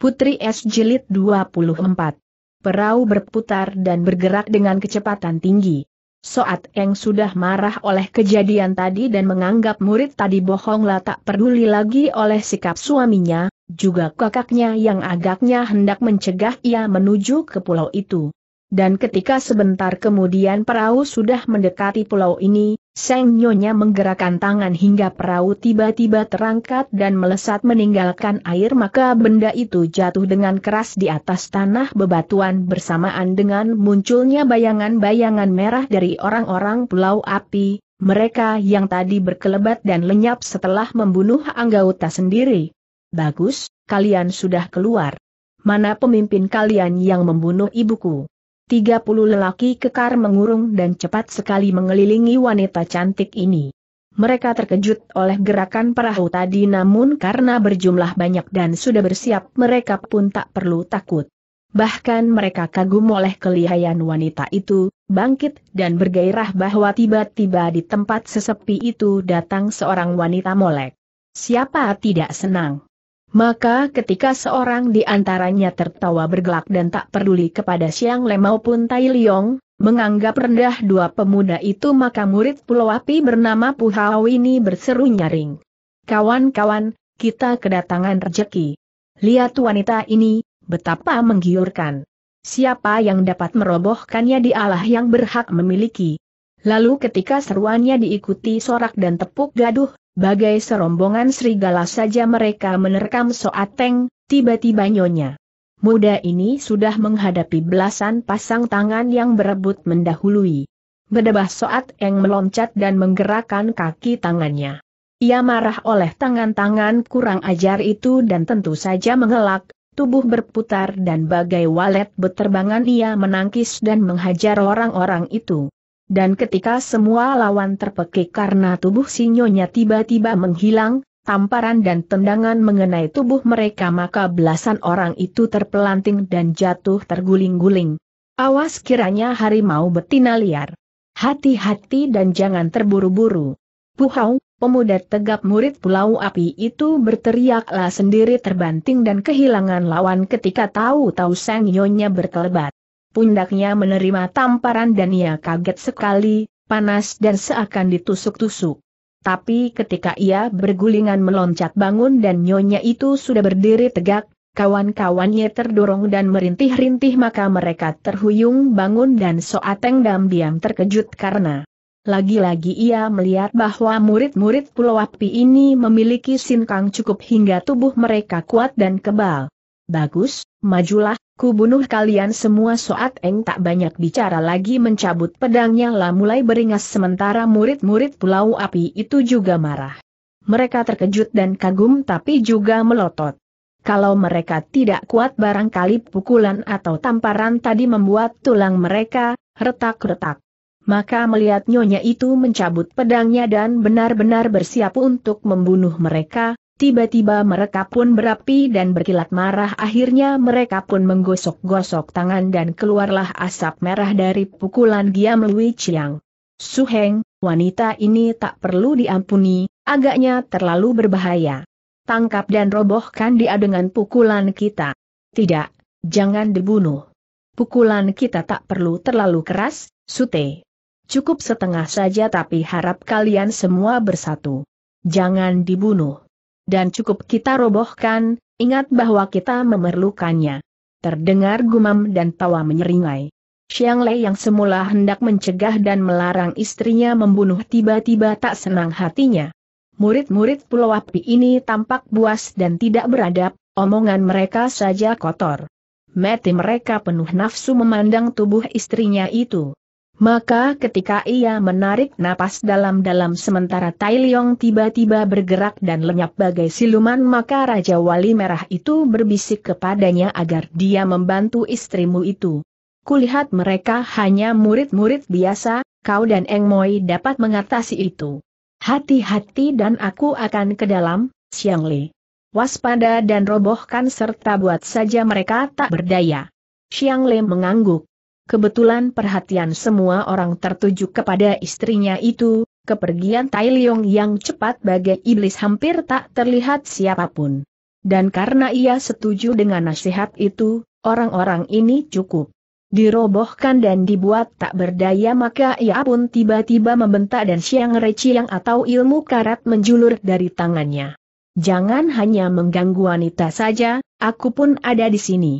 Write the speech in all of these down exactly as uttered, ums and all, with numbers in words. Putri Es Jilid dua puluh empat. Perahu berputar dan bergerak dengan kecepatan tinggi. Soat Eng sudah marah oleh kejadian tadi dan menganggap murid tadi bohonglah, tak peduli lagi oleh sikap suaminya, juga kakaknya yang agaknya hendak mencegah ia menuju ke pulau itu. Dan ketika sebentar kemudian perahu sudah mendekati pulau ini, Seng Nyonya menggerakkan tangan hingga perahu tiba-tiba terangkat dan melesat meninggalkan air, maka benda itu jatuh dengan keras di atas tanah bebatuan bersamaan dengan munculnya bayangan-bayangan merah dari orang-orang Pulau Api, mereka yang tadi berkelebat dan lenyap setelah membunuh anggota sendiri. Bagus, kalian sudah keluar. Mana pemimpin kalian yang membunuh ibuku? tiga puluh lelaki kekar mengurung dan cepat sekali mengelilingi wanita cantik ini. Mereka terkejut oleh gerakan perahu tadi, namun karena berjumlah banyak dan sudah bersiap, mereka pun tak perlu takut. Bahkan mereka kagum oleh kelihaian wanita itu, bangkit dan bergairah bahwa tiba-tiba di tempat sesepi itu datang seorang wanita molek. Siapa tidak senang? Maka ketika seorang di antaranya tertawa bergelak dan tak peduli kepada Xiang Le maupun Tai Liong, menganggap rendah dua pemuda itu, maka murid Pulau Api bernama Pu Hau ini berseru nyaring. "Kawan-kawan, kita kedatangan rejeki. Lihat wanita ini, betapa menggiurkan. Siapa yang dapat merobohkannya dialah yang berhak memiliki." Lalu ketika seruannya diikuti sorak dan tepuk gaduh, bagai serombongan serigala saja mereka menerkam Soat Eng. Tiba-tiba Nyonya muda ini sudah menghadapi belasan pasang tangan yang berebut mendahului. Berdebah Soat Eng meloncat dan menggerakkan kaki tangannya. Ia marah oleh tangan-tangan kurang ajar itu dan tentu saja mengelak, tubuh berputar dan bagai walet beterbangan ia menangkis dan menghajar orang-orang itu. Dan ketika semua lawan terpekik karena tubuh si Nyonya tiba-tiba menghilang, tamparan dan tendangan mengenai tubuh mereka, maka belasan orang itu terpelanting dan jatuh terguling-guling. Awas kiranya harimau betina liar. Hati-hati dan jangan terburu-buru. Pu Hau, pemuda tegap murid Pulau Api itu, berteriaklah sendiri terbanting dan kehilangan lawan ketika tahu-tahu sang Nyonya berkelebat. Pundaknya menerima tamparan dan ia kaget sekali, panas dan seakan ditusuk-tusuk. Tapi ketika ia bergulingan meloncat bangun dan Nyonya itu sudah berdiri tegak, kawan-kawannya terdorong dan merintih-rintih, maka mereka terhuyung bangun dan Soat Eng diam-diam terkejut karena lagi-lagi ia melihat bahwa murid-murid Pulau Api ini memiliki sinkang cukup hingga tubuh mereka kuat dan kebal. Bagus, majulah, ku bunuh kalian semua. Soat Eng tak banyak bicara lagi, mencabut pedangnya lah mulai beringas, sementara murid-murid Pulau Api itu juga marah. Mereka terkejut dan kagum tapi juga melotot. Kalau mereka tidak kuat, barangkali pukulan atau tamparan tadi membuat tulang mereka retak-retak. Maka melihat Nyonya itu mencabut pedangnya dan benar-benar bersiap untuk membunuh mereka, tiba-tiba mereka pun berapi dan berkilat marah. Akhirnya mereka pun menggosok-gosok tangan dan keluarlah asap merah dari pukulan Giam Lui Chiang. Suheng, wanita ini tak perlu diampuni, agaknya terlalu berbahaya. Tangkap dan robohkan dia dengan pukulan kita. Tidak, jangan dibunuh. Pukulan kita tak perlu terlalu keras, Sute. Cukup setengah saja, tapi harap kalian semua bersatu. Jangan dibunuh. Dan cukup kita robohkan, ingat bahwa kita memerlukannya. Terdengar gumam dan tawa menyeringai. Xiang Lei yang semula hendak mencegah dan melarang istrinya membunuh tiba-tiba tak senang hatinya. Murid-murid Pulau Api ini tampak buas dan tidak beradab, omongan mereka saja kotor. Mati mereka penuh nafsu memandang tubuh istrinya itu. Maka ketika ia menarik napas dalam-dalam, sementara Tai Liong tiba-tiba bergerak dan lenyap bagai siluman, maka Raja Wali Merah itu berbisik kepadanya agar dia membantu istrimu itu. Kulihat mereka hanya murid-murid biasa, kau dan Eng Moi dapat mengatasi itu. Hati-hati dan aku akan ke dalam, Xiang Lei. Waspada dan robohkan serta buat saja mereka tak berdaya. Xiang Lei mengangguk. Kebetulan perhatian semua orang tertuju kepada istrinya itu, kepergian Tai Liong yang cepat bagai iblis hampir tak terlihat siapapun. Dan karena ia setuju dengan nasihat itu, orang-orang ini cukup dirobohkan dan dibuat tak berdaya, maka ia pun tiba-tiba membentak dan siang reciang atau ilmu karat menjulur dari tangannya. Jangan hanya mengganggu wanita saja, aku pun ada di sini.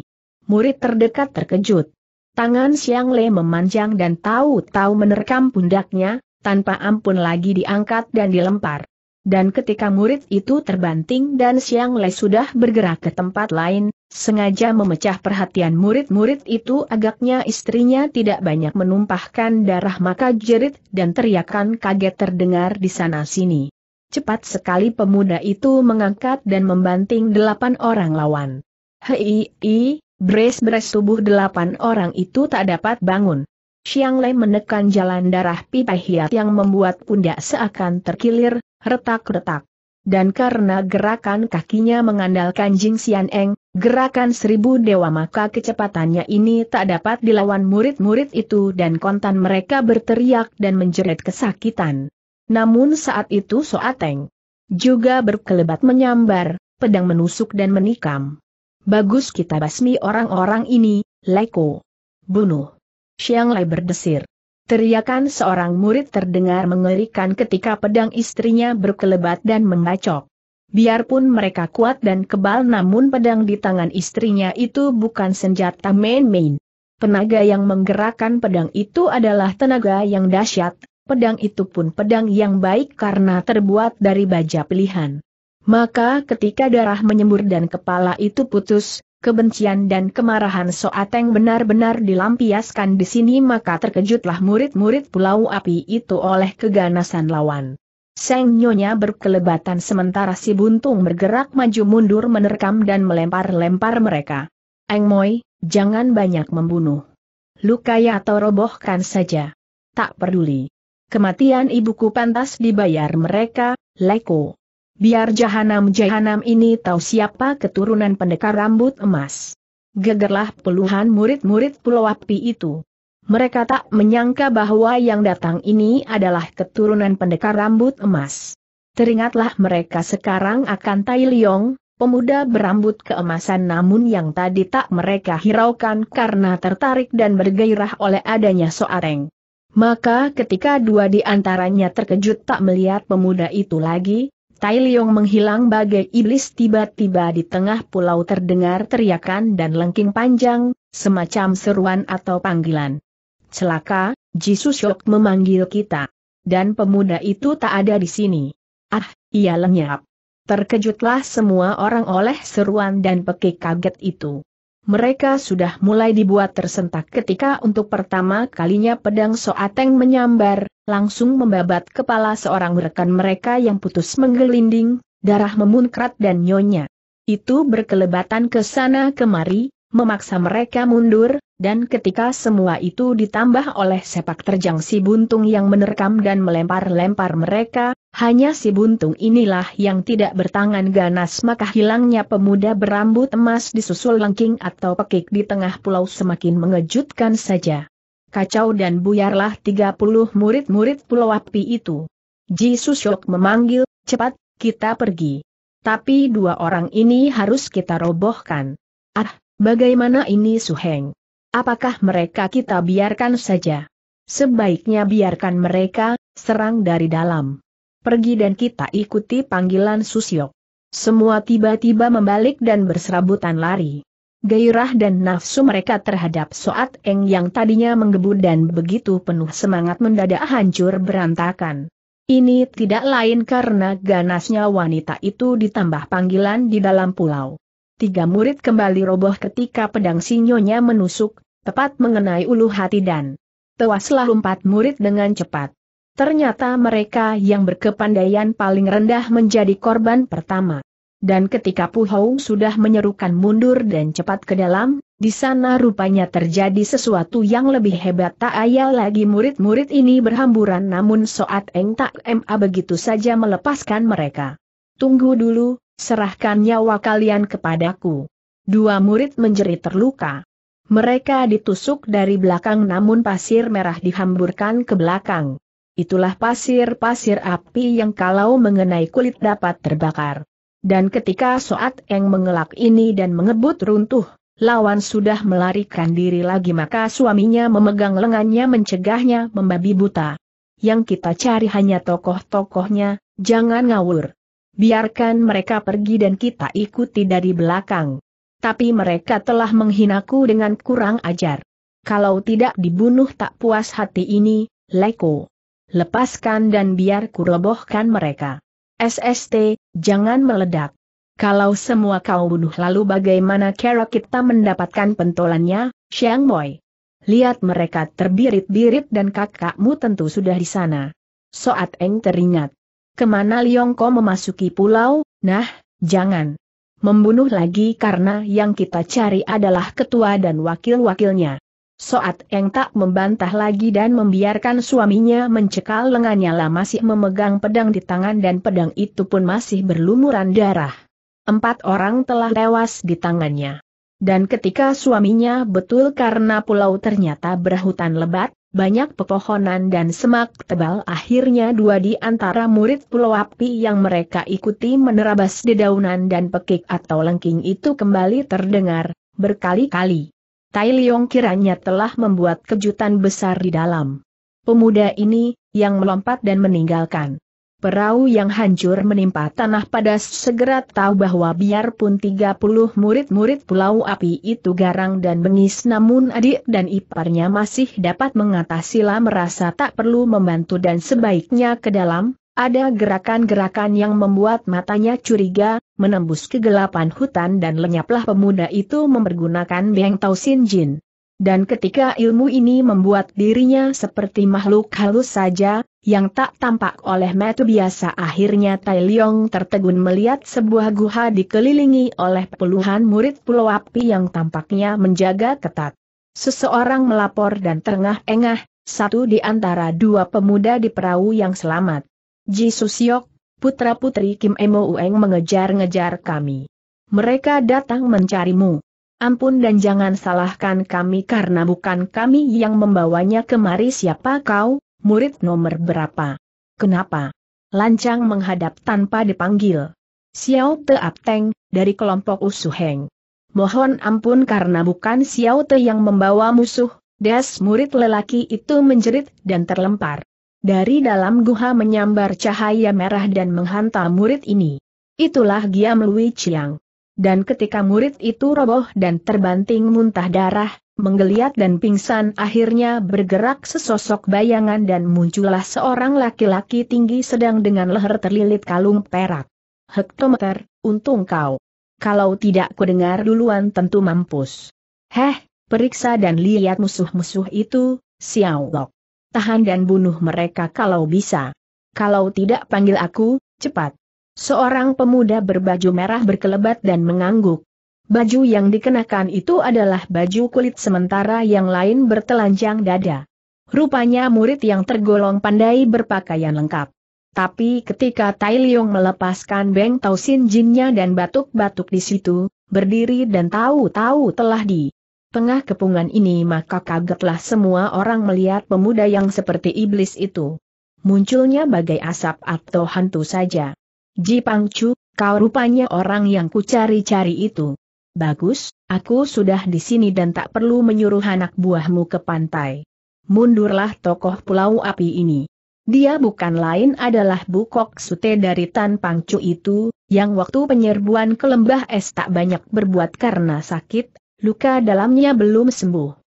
Murid terdekat terkejut. Tangan Xiang Le memanjang dan tahu-tahu menerkam pundaknya, tanpa ampun lagi diangkat dan dilempar. Dan ketika murid itu terbanting dan Xiang Le sudah bergerak ke tempat lain, sengaja memecah perhatian murid-murid itu, agaknya istrinya tidak banyak menumpahkan darah, maka jerit dan teriakan kaget terdengar di sana-sini. Cepat sekali pemuda itu mengangkat dan membanting delapan orang lawan. Hei, i, beres-beres tubuh delapan orang itu tak dapat bangun. Xiang Lei menekan jalan darah pipa hiat yang membuat pundak seakan terkilir, retak-retak. Dan karena gerakan kakinya mengandalkan jingsian eng, gerakan seribu dewa, maka kecepatannya ini tak dapat dilawan murid-murid itu dan kontan mereka berteriak dan menjerit kesakitan. Namun saat itu Soat Eng juga berkelebat menyambar, pedang menusuk dan menikam. Bagus kita basmi orang-orang ini, Leko. Bunuh. Xiang Lei berdesir. Teriakan seorang murid terdengar mengerikan ketika pedang istrinya berkelebat dan mengacok. Biarpun mereka kuat dan kebal, namun pedang di tangan istrinya itu bukan senjata main-main. Tenaga yang menggerakkan pedang itu adalah tenaga yang dahsyat. Pedang itu pun pedang yang baik karena terbuat dari baja pilihan. Maka ketika darah menyembur dan kepala itu putus, kebencian dan kemarahan Soat Eng benar-benar dilampiaskan di sini, maka terkejutlah murid-murid Pulau Api itu oleh keganasan lawan. Seng Nyonya berkelebatan sementara si buntung bergerak maju mundur menerkam dan melempar-lempar mereka. Eng Moi, jangan banyak membunuh. Lukai atau robohkan saja. Tak peduli. Kematian ibuku pantas dibayar mereka, Leko. Biar jahanam-jahanam ini tahu siapa keturunan pendekar rambut emas. Gegerlah puluhan murid-murid Pulau Api itu. Mereka tak menyangka bahwa yang datang ini adalah keturunan pendekar rambut emas. Teringatlah mereka sekarang akan Tai Liong, pemuda berambut keemasan, namun yang tadi tak mereka hiraukan karena tertarik dan bergairah oleh adanya Soat Eng. Maka ketika dua di antaranya terkejut tak melihat pemuda itu lagi, Tai Liong menghilang bagai iblis tiba-tiba di tengah pulau. Terdengar teriakan dan lengking panjang, semacam seruan atau panggilan. Celaka, Ji Susiok memanggil kita. Dan pemuda itu tak ada di sini. Ah, ia lenyap. Terkejutlah semua orang oleh seruan dan pekik kaget itu. Mereka sudah mulai dibuat tersentak ketika untuk pertama kalinya pedang Soat Eng menyambar, langsung membabat kepala seorang rekan mereka yang putus menggelinding, darah memuncrat dan Nyonya itu berkelebatan ke sana kemari, memaksa mereka mundur, dan ketika semua itu ditambah oleh sepak terjang si buntung yang menerkam dan melempar-lempar mereka, hanya si buntung inilah yang tidak bertangan ganas, maka hilangnya pemuda berambut emas disusul lengking atau pekik di tengah pulau semakin mengejutkan saja. Kacau dan buyarlah tiga puluh murid-murid Pulau Api itu. Ji Susiok memanggil, cepat, kita pergi. Tapi dua orang ini harus kita robohkan. Ah, bagaimana ini Suheng? Apakah mereka kita biarkan saja? Sebaiknya biarkan mereka, serang dari dalam. Pergi dan kita ikuti panggilan Susiok. Semua tiba-tiba membalik dan berserabutan lari. Gairah dan nafsu mereka terhadap Soat Eng yang tadinya menggebu dan begitu penuh semangat mendadak hancur berantakan. Ini tidak lain karena ganasnya wanita itu ditambah panggilan di dalam pulau. Tiga murid kembali roboh ketika pedang si Nyonya menusuk, tepat mengenai ulu hati dan tewaslah empat murid dengan cepat. Ternyata mereka yang berkepandaian paling rendah menjadi korban pertama. Dan ketika Pu Hau sudah menyerukan mundur dan cepat ke dalam, di sana rupanya terjadi sesuatu yang lebih hebat. Tak ayal lagi murid-murid ini berhamburan, namun Soat Eng tak ma begitu saja melepaskan mereka. Tunggu dulu, serahkan nyawa kalian kepadaku. Dua murid menjerit terluka. Mereka ditusuk dari belakang, namun pasir merah dihamburkan ke belakang. Itulah pasir-pasir api yang kalau mengenai kulit dapat terbakar. Dan ketika Soat Eng mengelak ini dan mengebut runtuh, lawan sudah melarikan diri lagi, maka suaminya memegang lengannya mencegahnya membabi buta. Yang kita cari hanya tokoh-tokohnya, jangan ngawur. Biarkan mereka pergi dan kita ikuti dari belakang. Tapi mereka telah menghinaku dengan kurang ajar. Kalau tidak dibunuh tak puas hati ini, Leko. Lepaskan dan biar ku robohkan mereka. S S T, jangan meledak. Kalau semua kau bunuh lalu bagaimana cara kita mendapatkan pentolannya, Xiang Boy? Lihat mereka terbirit-birit dan kakakmu tentu sudah di sana. Soat Eng teringat. Kemana Liong kau memasuki pulau? Nah, jangan membunuh lagi karena yang kita cari adalah ketua dan wakil-wakilnya. Soat Eng tak membantah lagi dan membiarkan suaminya mencekal lengannya. Lah masih memegang pedang di tangan dan pedang itu pun masih berlumuran darah. Empat orang telah tewas di tangannya. Dan ketika suaminya betul karena pulau ternyata berhutan lebat, banyak pepohonan dan semak tebal, akhirnya dua di antara murid pulau api yang mereka ikuti menerabas dedaunan dan pekik atau lengking itu kembali terdengar, berkali-kali. Tai Liong kiranya telah membuat kejutan besar di dalam pemuda ini, yang melompat dan meninggalkan perahu yang hancur menimpa tanah padas. Segera tahu bahwa biarpun tiga puluh murid-murid pulau api itu garang dan bengis, namun adik dan iparnya masih dapat mengatasilah, merasa tak perlu membantu dan sebaiknya ke dalam. Ada gerakan-gerakan yang membuat matanya curiga, menembus kegelapan hutan dan lenyaplah pemuda itu mempergunakan Beng Tau Sin Jin. Dan ketika ilmu ini membuat dirinya seperti makhluk halus saja, yang tak tampak oleh mata biasa, akhirnya Tai Liong tertegun melihat sebuah guha dikelilingi oleh puluhan murid pulau api yang tampaknya menjaga ketat. Seseorang melapor dan terengah-engah, satu di antara dua pemuda di perahu yang selamat. Ji Susiok, putra-putri Kim Mo Ueng mengejar-ngejar kami. Mereka datang mencarimu. Ampun dan jangan salahkan kami karena bukan kami yang membawanya kemari. Siapa kau, murid nomor berapa? Kenapa lancang menghadap tanpa dipanggil? Siaw Te Ap Teng, dari kelompok Usuh Heng. Mohon ampun karena bukan Siaw Te yang membawa musuh. Des, murid lelaki itu menjerit dan terlempar dari dalam guha menyambar cahaya merah dan menghantam murid ini. Itulah Giam Lui Chiang. Dan ketika murid itu roboh dan terbanting muntah darah, menggeliat dan pingsan, akhirnya bergerak sesosok bayangan dan muncullah seorang laki-laki tinggi sedang dengan leher terlilit kalung perak. Hektometer, untung kau. Kalau tidak kudengar duluan tentu mampus. Heh, periksa dan lihat musuh-musuh itu, Siaw Lok. Tahan dan bunuh mereka kalau bisa. Kalau tidak panggil aku, cepat. Seorang pemuda berbaju merah berkelebat dan mengangguk. Baju yang dikenakan itu adalah baju kulit sementara yang lain bertelanjang dada. Rupanya murid yang tergolong pandai berpakaian lengkap. Tapi ketika Tai Liong melepaskan Beng Tau Sin Jinnya dan batuk-batuk di situ, berdiri dan tahu-tahu telah di tengah kepungan ini, maka kagetlah semua orang melihat pemuda yang seperti iblis itu. Munculnya bagai asap atau hantu saja. Ji Pangcu, kau rupanya orang yang kucari-cari itu. Bagus, aku sudah di sini dan tak perlu menyuruh anak buahmu ke pantai. Mundurlah tokoh pulau api ini. Dia bukan lain adalah Bukok Sute dari Tan Pangcu itu, yang waktu penyerbuan ke lembah es tak banyak berbuat karena sakit, luka dalamnya belum sembuh.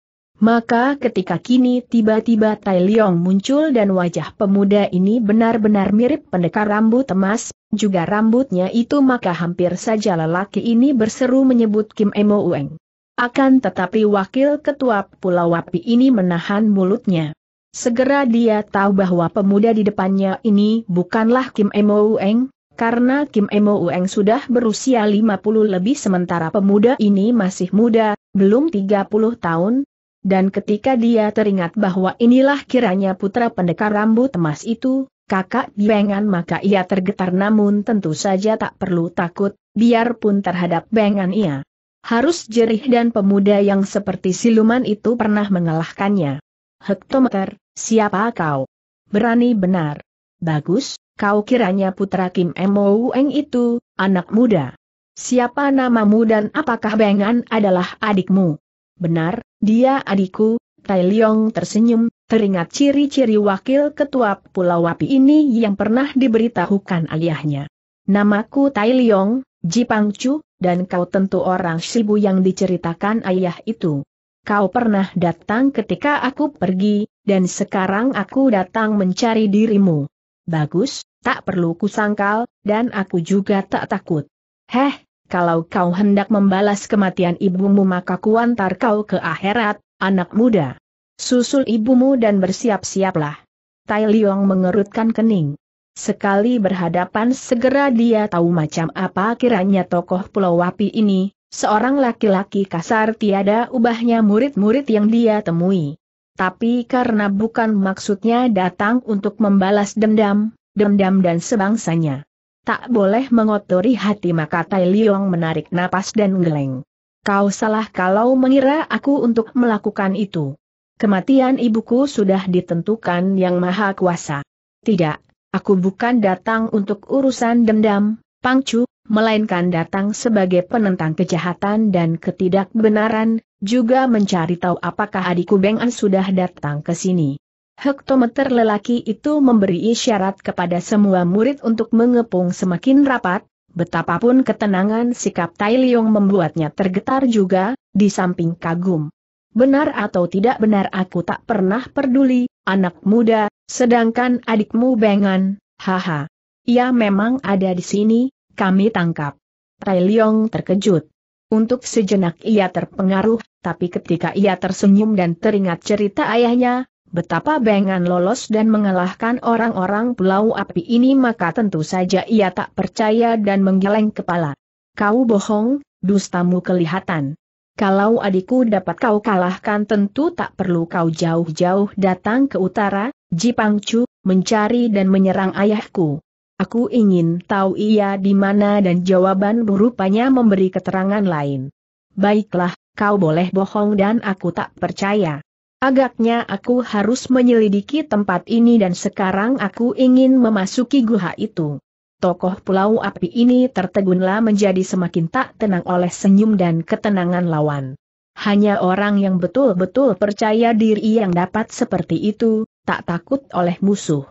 Maka ketika kini tiba-tiba Tai Liong muncul dan wajah pemuda ini benar-benar mirip pendekar rambut emas, juga rambutnya itu, maka hampir saja lelaki ini berseru menyebut Kim Mo Ueng. Akan tetapi wakil ketua pulau api ini menahan mulutnya. Segera dia tahu bahwa pemuda di depannya ini bukanlah Kim Mo Ueng, karena Kim Mo Ueng sudah berusia lima puluh lebih sementara pemuda ini masih muda, belum tiga puluh tahun. Dan ketika dia teringat bahwa inilah kiranya putra pendekar rambut emas itu, kakak Beng An, maka ia tergetar, namun tentu saja tak perlu takut, biarpun terhadap Beng An ia harus jerih dan pemuda yang seperti siluman itu pernah mengalahkannya. Hektometer, siapa kau? Berani benar. Bagus, kau kiranya putra Kim Mo Ueng itu, anak muda? Siapa namamu dan apakah Beng An adalah adikmu? Benar, dia adikku. Tai Liong tersenyum, teringat ciri-ciri wakil ketua Pulau Wapi ini yang pernah diberitahukan ayahnya. Namaku Tai Liong, Ji Pangcu, dan kau tentu orang Sibu yang diceritakan ayah itu. Kau pernah datang ketika aku pergi, dan sekarang aku datang mencari dirimu. Bagus, tak perlu kusangkal, dan aku juga tak takut. Heh, kalau kau hendak membalas kematian ibumu maka kuantar kau ke akhirat, anak muda. Susul ibumu dan bersiap-siaplah. Tai Liong mengerutkan kening. Sekali berhadapan segera dia tahu macam apa kiranya tokoh Pulau Wapi ini, seorang laki-laki kasar tiada ubahnya murid-murid yang dia temui. Tapi karena bukan maksudnya datang untuk membalas dendam, dendam dan sebangsanya. Tak boleh mengotori hati maka Tai Liong menarik napas dan menggeleng. Kau salah kalau mengira aku untuk melakukan itu. Kematian ibuku sudah ditentukan yang maha kuasa. Tidak, aku bukan datang untuk urusan dendam, Pangcu, melainkan datang sebagai penentang kejahatan dan ketidakbenaran, juga mencari tahu apakah adikku Beng An sudah datang ke sini. Hektometer lelaki itu memberi isyarat kepada semua murid untuk mengepung semakin rapat, betapapun ketenangan sikap Tai Liong membuatnya tergetar juga, di samping kagum. Benar atau tidak benar aku tak pernah peduli, anak muda, sedangkan adikmu Beng An, haha. Ia memang ada di sini, kami tangkap. Tai Liong terkejut. Untuk sejenak ia terpengaruh, tapi ketika ia tersenyum dan teringat cerita ayahnya, betapa Beng An lolos dan mengalahkan orang-orang Pulau Api ini maka tentu saja ia tak percaya dan menggeleng kepala. Kau bohong, dustamu kelihatan. Kalau adikku dapat kau kalahkan tentu tak perlu kau jauh-jauh datang ke utara, Ji Pangcu, mencari dan menyerang ayahku. Aku ingin tahu ia di mana dan jawaban rupanya memberi keterangan lain. Baiklah, kau boleh bohong dan aku tak percaya. Agaknya aku harus menyelidiki tempat ini dan sekarang aku ingin memasuki gua itu. Tokoh Pulau Api ini tertegunlah menjadi semakin tak tenang oleh senyum dan ketenangan lawan. Hanya orang yang betul-betul percaya diri yang dapat seperti itu, tak takut oleh musuh.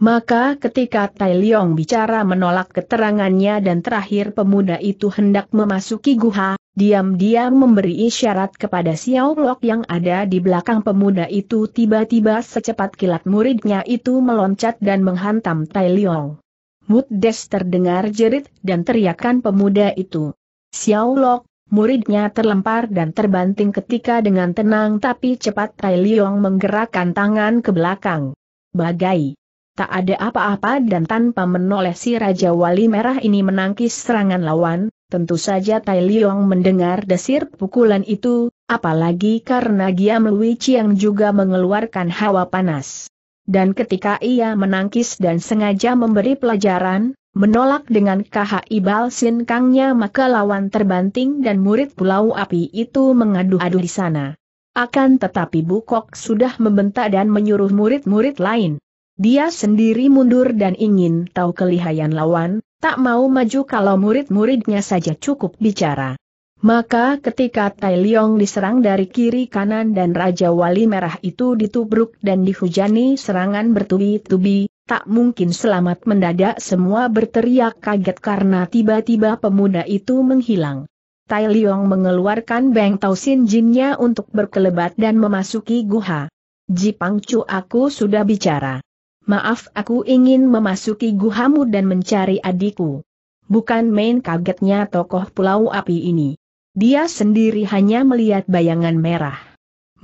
Maka ketika Tai Liong bicara menolak keterangannya dan terakhir pemuda itu hendak memasuki gua, diam-diam memberi isyarat kepada Siaw Lok yang ada di belakang pemuda itu. Tiba-tiba secepat kilat muridnya itu meloncat dan menghantam Tai Liong. Muddes terdengar jerit dan teriakan pemuda itu. Siaw Lok, muridnya terlempar dan terbanting ketika dengan tenang tapi cepat Tai Liong menggerakkan tangan ke belakang. Bagai tak ada apa-apa dan tanpa menoleh si Raja Wali Merah ini menangkis serangan lawan. Tentu saja Tai Liong mendengar desir pukulan itu, apalagi karena Kiam Mo Ueng juga mengeluarkan hawa panas. Dan ketika ia menangkis dan sengaja memberi pelajaran, menolak dengan K H I Balsin Kangnya maka lawan terbanting dan murid Pulau Api itu mengadu-adu di sana. Akan tetapi Bukok sudah membentak dan menyuruh murid-murid lain. Dia sendiri mundur dan ingin tahu kelihayan lawan. Tak mau maju kalau murid-muridnya saja cukup bicara. Maka ketika Tai Liong diserang dari kiri kanan dan Raja Wali Merah itu ditubruk dan dihujani serangan bertubi-tubi, tak mungkin selamat. Mendadak semua berteriak kaget karena tiba-tiba pemuda itu menghilang. Tai Liong mengeluarkan Beng Tau Sin Jinnya untuk berkelebat dan memasuki gua. Ji Pangcu, aku sudah bicara. Maaf, aku ingin memasuki guhamu dan mencari adikku. Bukan main kagetnya tokoh Pulau Api ini. Dia sendiri hanya melihat bayangan merah.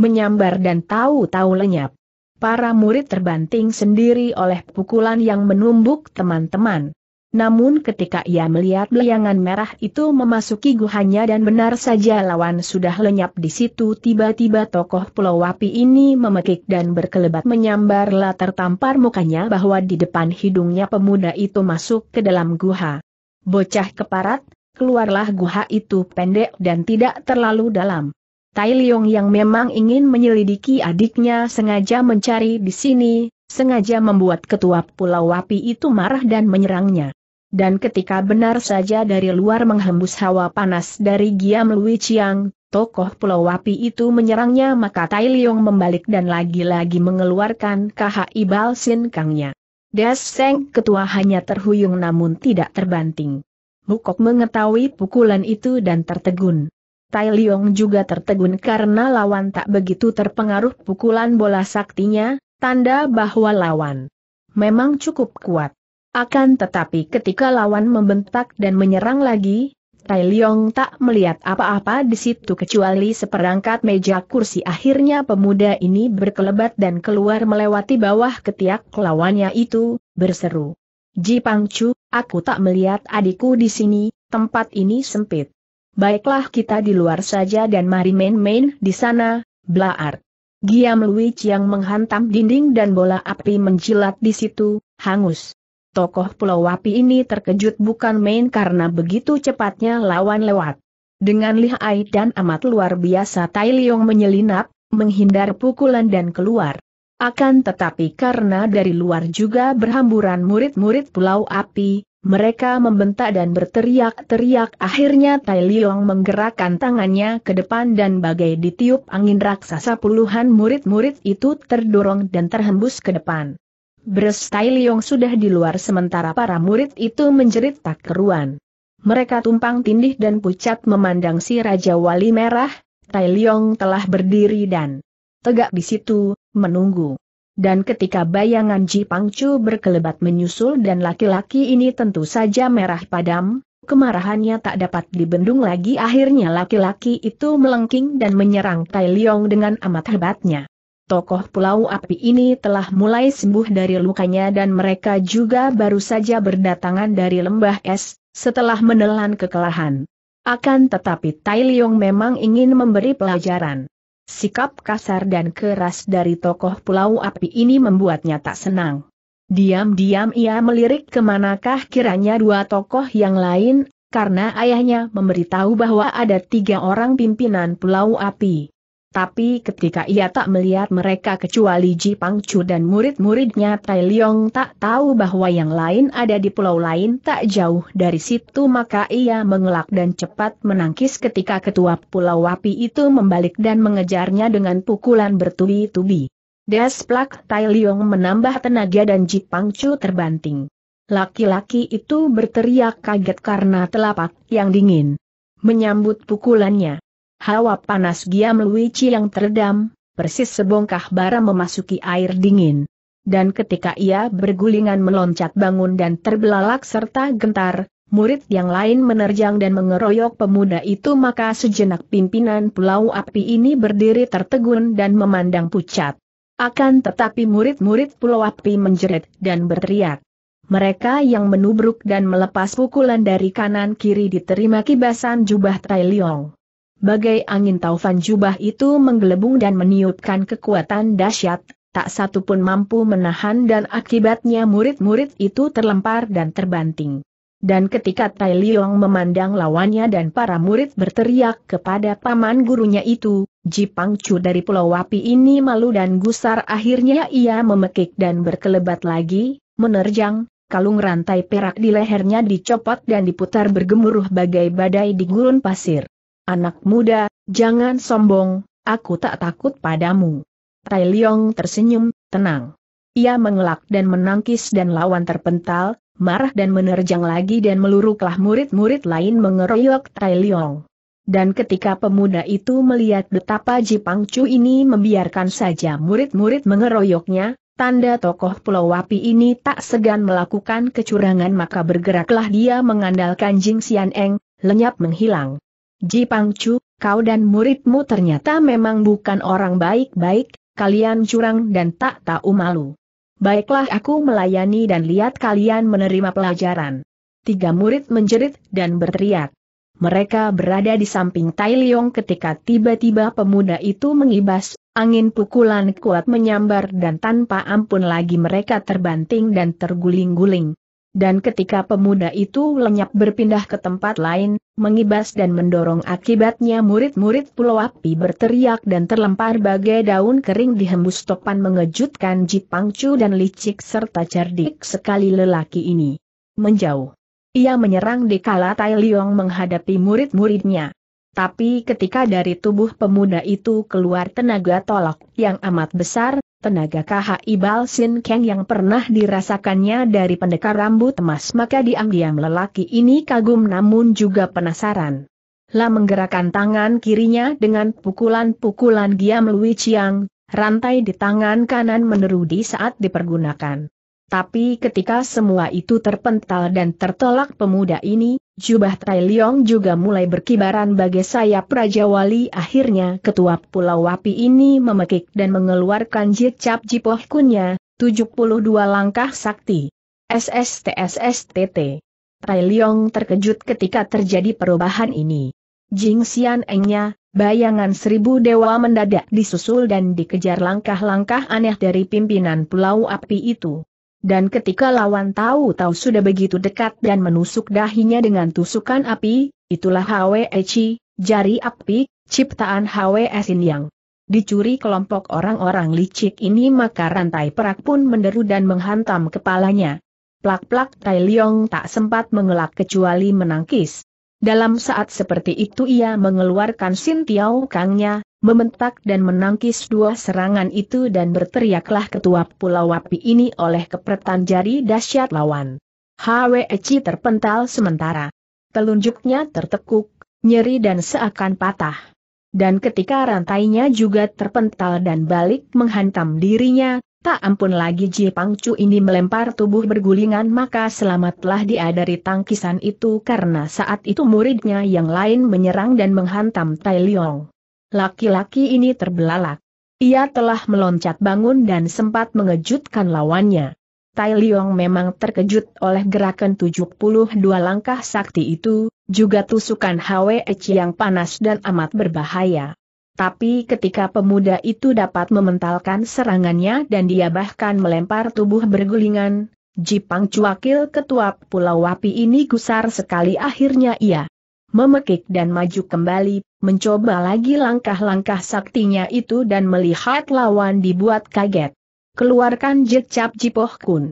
Menyambar dan tahu-tahu lenyap. Para murid terbanting sendiri oleh pukulan yang menumbuk teman-teman. Namun ketika ia melihat bayangan merah itu memasuki guhanya dan benar saja lawan sudah lenyap di situ, tiba-tiba tokoh Pulau Api ini memekik dan berkelebat menyambarlah tertampar mukanya bahwa di depan hidungnya pemuda itu masuk ke dalam guha. Bocah keparat, keluarlah. Guha itu pendek dan tidak terlalu dalam. Tai Liong yang memang ingin menyelidiki adiknya sengaja mencari di sini, sengaja membuat ketua Pulau Wapi itu marah dan menyerangnya. Dan ketika benar saja dari luar menghembus hawa panas dari Giam Lui Chiang, tokoh Pulau Wapi itu menyerangnya, maka Tai Liong membalik dan lagi-lagi mengeluarkan K H I Bal Sin Kangnya. Deseng ketua hanya terhuyung namun tidak terbanting. Bukok mengetahui pukulan itu dan tertegun. Tai Liong juga tertegun karena lawan tak begitu terpengaruh pukulan bola saktinya, tanda bahwa lawan memang cukup kuat. Akan tetapi ketika lawan membentak dan menyerang lagi, Tai Liong tak melihat apa-apa di situ kecuali seperangkat meja kursi. Akhirnya pemuda ini berkelebat dan keluar melewati bawah ketiak lawannya itu, berseru, "Ji Pangcu, aku tak melihat adikku di sini, tempat ini sempit. Baiklah kita di luar saja dan mari main-main di sana." Blaar. Giam Lui Chiang menghantam dinding dan bola api menjilat di situ, hangus. Tokoh Pulau Wapi ini terkejut bukan main karena begitu cepatnya lawan lewat. Dengan lihai dan amat luar biasa Tai Liong menyelinap, menghindar pukulan dan keluar. Akan tetapi karena dari luar juga berhamburan murid-murid Pulau Api, mereka membentak dan berteriak-teriak. Akhirnya Tai Liong menggerakkan tangannya ke depan dan bagai ditiup angin raksasa puluhan murid-murid itu terdorong dan terhembus ke depan. Bres Tai Liong sudah di luar sementara para murid itu menjerit tak keruan. Mereka tumpang tindih dan pucat memandang si Raja Wali Merah. Tai Liong telah berdiri dan tegak di situ, menunggu. Dan ketika bayangan Ji Pangcu berkelebat menyusul dan laki-laki ini tentu saja merah padam, kemarahannya tak dapat dibendung lagi. Akhirnya laki-laki itu melengking dan menyerang Tai Liong dengan amat hebatnya. Tokoh Pulau Api ini telah mulai sembuh dari lukanya dan mereka juga baru saja berdatangan dari lembah es, setelah menelan kekalahan. Akan tetapi Tai Liong memang ingin memberi pelajaran. Sikap kasar dan keras dari tokoh Pulau Api ini membuatnya tak senang. Diam-diam ia melirik kemanakah kiranya dua tokoh yang lain, karena ayahnya memberitahu bahwa ada tiga orang pimpinan Pulau Api. Tapi ketika ia tak melihat mereka kecuali Ji Pangcu dan murid-muridnya, Tai Liong tak tahu bahwa yang lain ada di pulau lain tak jauh dari situ, maka ia mengelak dan cepat menangkis ketika ketua Pulau Wapi itu membalik dan mengejarnya dengan pukulan bertubi-tubi. Desplak Tai Liong menambah tenaga dan Ji Pangcu terbanting. Laki-laki itu berteriak kaget karena telapak yang dingin menyambut pukulannya. Hawa panas Giam Lui Chiang teredam, persis sebongkah bara memasuki air dingin. Dan ketika ia bergulingan meloncat bangun dan terbelalak serta gentar, murid yang lain menerjang dan mengeroyok pemuda itu, maka sejenak pimpinan Pulau Api ini berdiri tertegun dan memandang pucat. Akan tetapi murid-murid Pulau Api menjerit dan berteriak. Mereka yang menubruk dan melepas pukulan dari kanan-kiri diterima kibasan jubah Tai Liong. Bagai angin taufan jubah itu menggelembung dan meniupkan kekuatan dahsyat, tak satu pun mampu menahan dan akibatnya murid-murid itu terlempar dan terbanting. Dan ketika Tai Liong memandang lawannya dan para murid berteriak kepada paman gurunya itu, Ji Pangcu dari Pulau Wapi ini malu dan gusar. Akhirnya ia memekik dan berkelebat lagi, menerjang, kalung rantai perak di lehernya dicopot dan diputar bergemuruh bagai badai di gurun pasir. "Anak muda, jangan sombong, aku tak takut padamu." Tai Liong tersenyum, tenang. Ia mengelak dan menangkis dan lawan terpental, marah dan menerjang lagi dan meluruklah murid-murid lain mengeroyok Tai Liong. Dan ketika pemuda itu melihat betapa Ji Pangcu ini membiarkan saja murid-murid mengeroyoknya, tanda tokoh Pulau Wapi ini tak segan melakukan kecurangan, maka bergeraklah dia mengandalkan Jing Xian Eng, lenyap menghilang. "Ji Pangcu, kau dan muridmu ternyata memang bukan orang baik-baik, kalian curang dan tak tahu malu. Baiklah aku melayani dan lihat kalian menerima pelajaran." Tiga murid menjerit dan berteriak. Mereka berada di samping Tai Liong ketika tiba-tiba pemuda itu mengibas, angin pukulan kuat menyambar dan tanpa ampun lagi mereka terbanting dan terguling-guling. Dan ketika pemuda itu lenyap berpindah ke tempat lain, mengibas dan mendorong, akibatnya murid-murid Pulau Api berteriak dan terlempar bagai daun kering dihembus topan, mengejutkan Ji Pangcu dan licik serta cerdik sekali lelaki ini. Menjauh. Ia menyerang dikala Tai Liong menghadapi murid-muridnya. Tapi ketika dari tubuh pemuda itu keluar tenaga tolak yang amat besar, tenaga K H I Balsin Keng yang pernah dirasakannya dari pendekar rambut emas, maka diam-diam lelaki ini kagum namun juga penasaran. Lah menggerakkan tangan kirinya dengan pukulan-pukulan Giam Lui Chiang, rantai di tangan kanan menerudi saat dipergunakan. Tapi ketika semua itu terpental dan tertolak pemuda ini, jubah Tai Liong juga mulai berkibaran bagai sayap Raja Wali. Akhirnya ketua Pulau Api ini memekik dan mengeluarkan jicap jipoh kunya, tujuh puluh dua langkah sakti. S S T S S T T. Tai Liong terkejut ketika terjadi perubahan ini. Jing Xian Engnya, bayangan seribu dewa mendadak disusul dan dikejar langkah-langkah aneh dari pimpinan Pulau Api itu. Dan ketika lawan tahu-tahu sudah begitu dekat dan menusuk dahinya dengan tusukan api, itulah Hweci, jari api, ciptaan Hwe Sin Yang. Dicuri kelompok orang-orang licik ini, maka rantai perak pun menderu dan menghantam kepalanya. Plak-plak, Tai Liong tak sempat mengelak kecuali menangkis. Dalam saat seperti itu ia mengeluarkan Sin Tiao Kangnya, membentak dan menangkis dua serangan itu, dan berteriaklah ketua Pulau Api ini oleh kepretan jari dahsyat lawan. Hweci terpental sementara. Telunjuknya tertekuk, nyeri dan seakan patah. Dan ketika rantainya juga terpental dan balik menghantam dirinya, tak ampun lagi Ji Pangcu ini melempar tubuh bergulingan, maka selamatlah dia dari tangkisan itu karena saat itu muridnya yang lain menyerang dan menghantam Tai Liong. Laki-laki ini terbelalak. Ia telah meloncat bangun dan sempat mengejutkan lawannya. Tai Liong memang terkejut oleh gerakan tujuh puluh dua langkah sakti itu, juga tusukan Hweci yang panas dan amat berbahaya. Tapi ketika pemuda itu dapat mementalkan serangannya dan dia bahkan melempar tubuh bergulingan, Ji Pangcu wakil ketua Pulau Api ini gusar sekali. Akhirnya ia memekik dan maju kembali, mencoba lagi langkah-langkah saktinya itu dan melihat lawan dibuat kaget. Keluarkan jecap jipoh kun.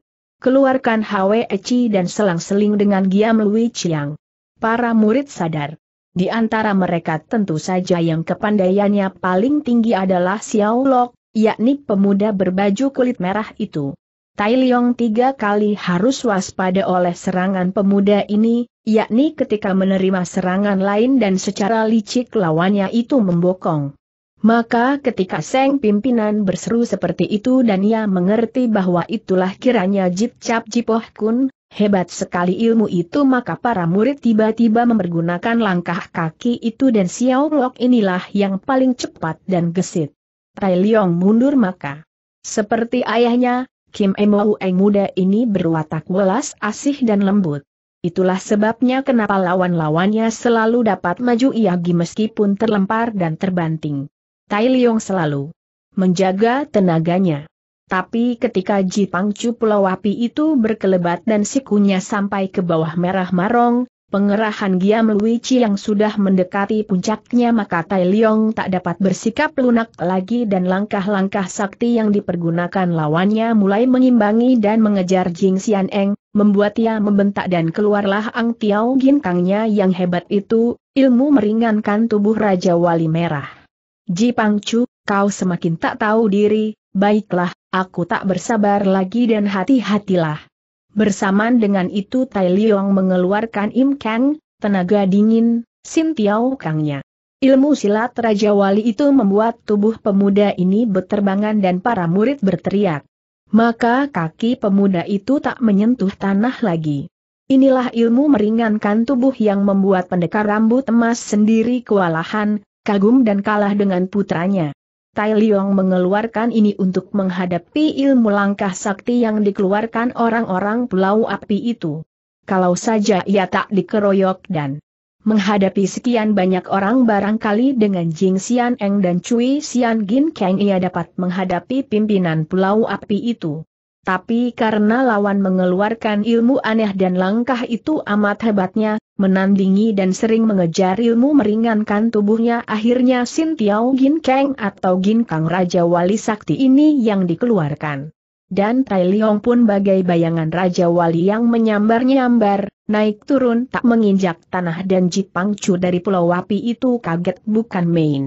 Keluarkan Hweci dan selang-seling dengan Giam Lui Chiang. Para murid sadar. Di antara mereka tentu saja yang kepandaiannya paling tinggi adalah Siaw Lok, yakni pemuda berbaju kulit merah itu. Tai Liong tiga kali harus waspada oleh serangan pemuda ini, yakni ketika menerima serangan lain dan secara licik lawannya itu membokong. Maka ketika sang pimpinan berseru seperti itu dan ia mengerti bahwa itulah kiranya jicap jipoh kun, hebat sekali ilmu itu, maka para murid tiba-tiba mempergunakan langkah kaki itu dan Siaw Lok inilah yang paling cepat dan gesit. Tai Liong mundur, maka seperti ayahnya, Kim Mo Ueng muda ini berwatak welas asih dan lembut. Itulah sebabnya kenapa lawan-lawannya selalu dapat maju iagi meskipun terlempar dan terbanting. Tai Liong selalu menjaga tenaganya. Tapi ketika Ji Pangcu Pulau Api itu berkelebat dan sikunya sampai ke bawah merah marong, pengerahan Giam Lui Chiang sudah mendekati puncaknya, maka Tai Liong tak dapat bersikap lunak lagi dan langkah-langkah sakti yang dipergunakan lawannya mulai mengimbangi dan mengejar Jing Xian Eng, membuat ia membentak dan keluarlah Ang Tiao Ginkangnya yang hebat itu, ilmu meringankan tubuh Raja Wali Merah. Ji Pangcu, kau semakin tak tahu diri, baiklah, aku tak bersabar lagi dan hati-hatilah. Bersamaan dengan itu Tai Liong mengeluarkan Im Kang, tenaga dingin, Sin Tiao Kangnya. Ilmu silat Raja Wali itu membuat tubuh pemuda ini berterbangan dan para murid berteriak. Maka kaki pemuda itu tak menyentuh tanah lagi. Inilah ilmu meringankan tubuh yang membuat pendekar rambut emas sendiri kewalahan, kagum dan kalah dengan putranya. Tai Liong mengeluarkan ini untuk menghadapi ilmu langkah sakti yang dikeluarkan orang-orang Pulau Api itu. Kalau saja ia tak dikeroyok dan menghadapi sekian banyak orang, barangkali dengan Jing Xian Eng dan Cui Xian Gin Kang ia dapat menghadapi pimpinan Pulau Api itu. tapi karena lawan mengeluarkan ilmu aneh dan langkah itu amat hebatnya, menandingi dan sering mengejar ilmu meringankan tubuhnya, akhirnya Sin Tiao Gin Kang atau Gin Kang Raja Wali Sakti ini yang dikeluarkan. Dan Tai Liong pun bagai bayangan Raja Wali yang menyambar-nyambar, naik turun tak menginjak tanah, dan Ji Pangcu dari Pulau Wapi itu kaget bukan main.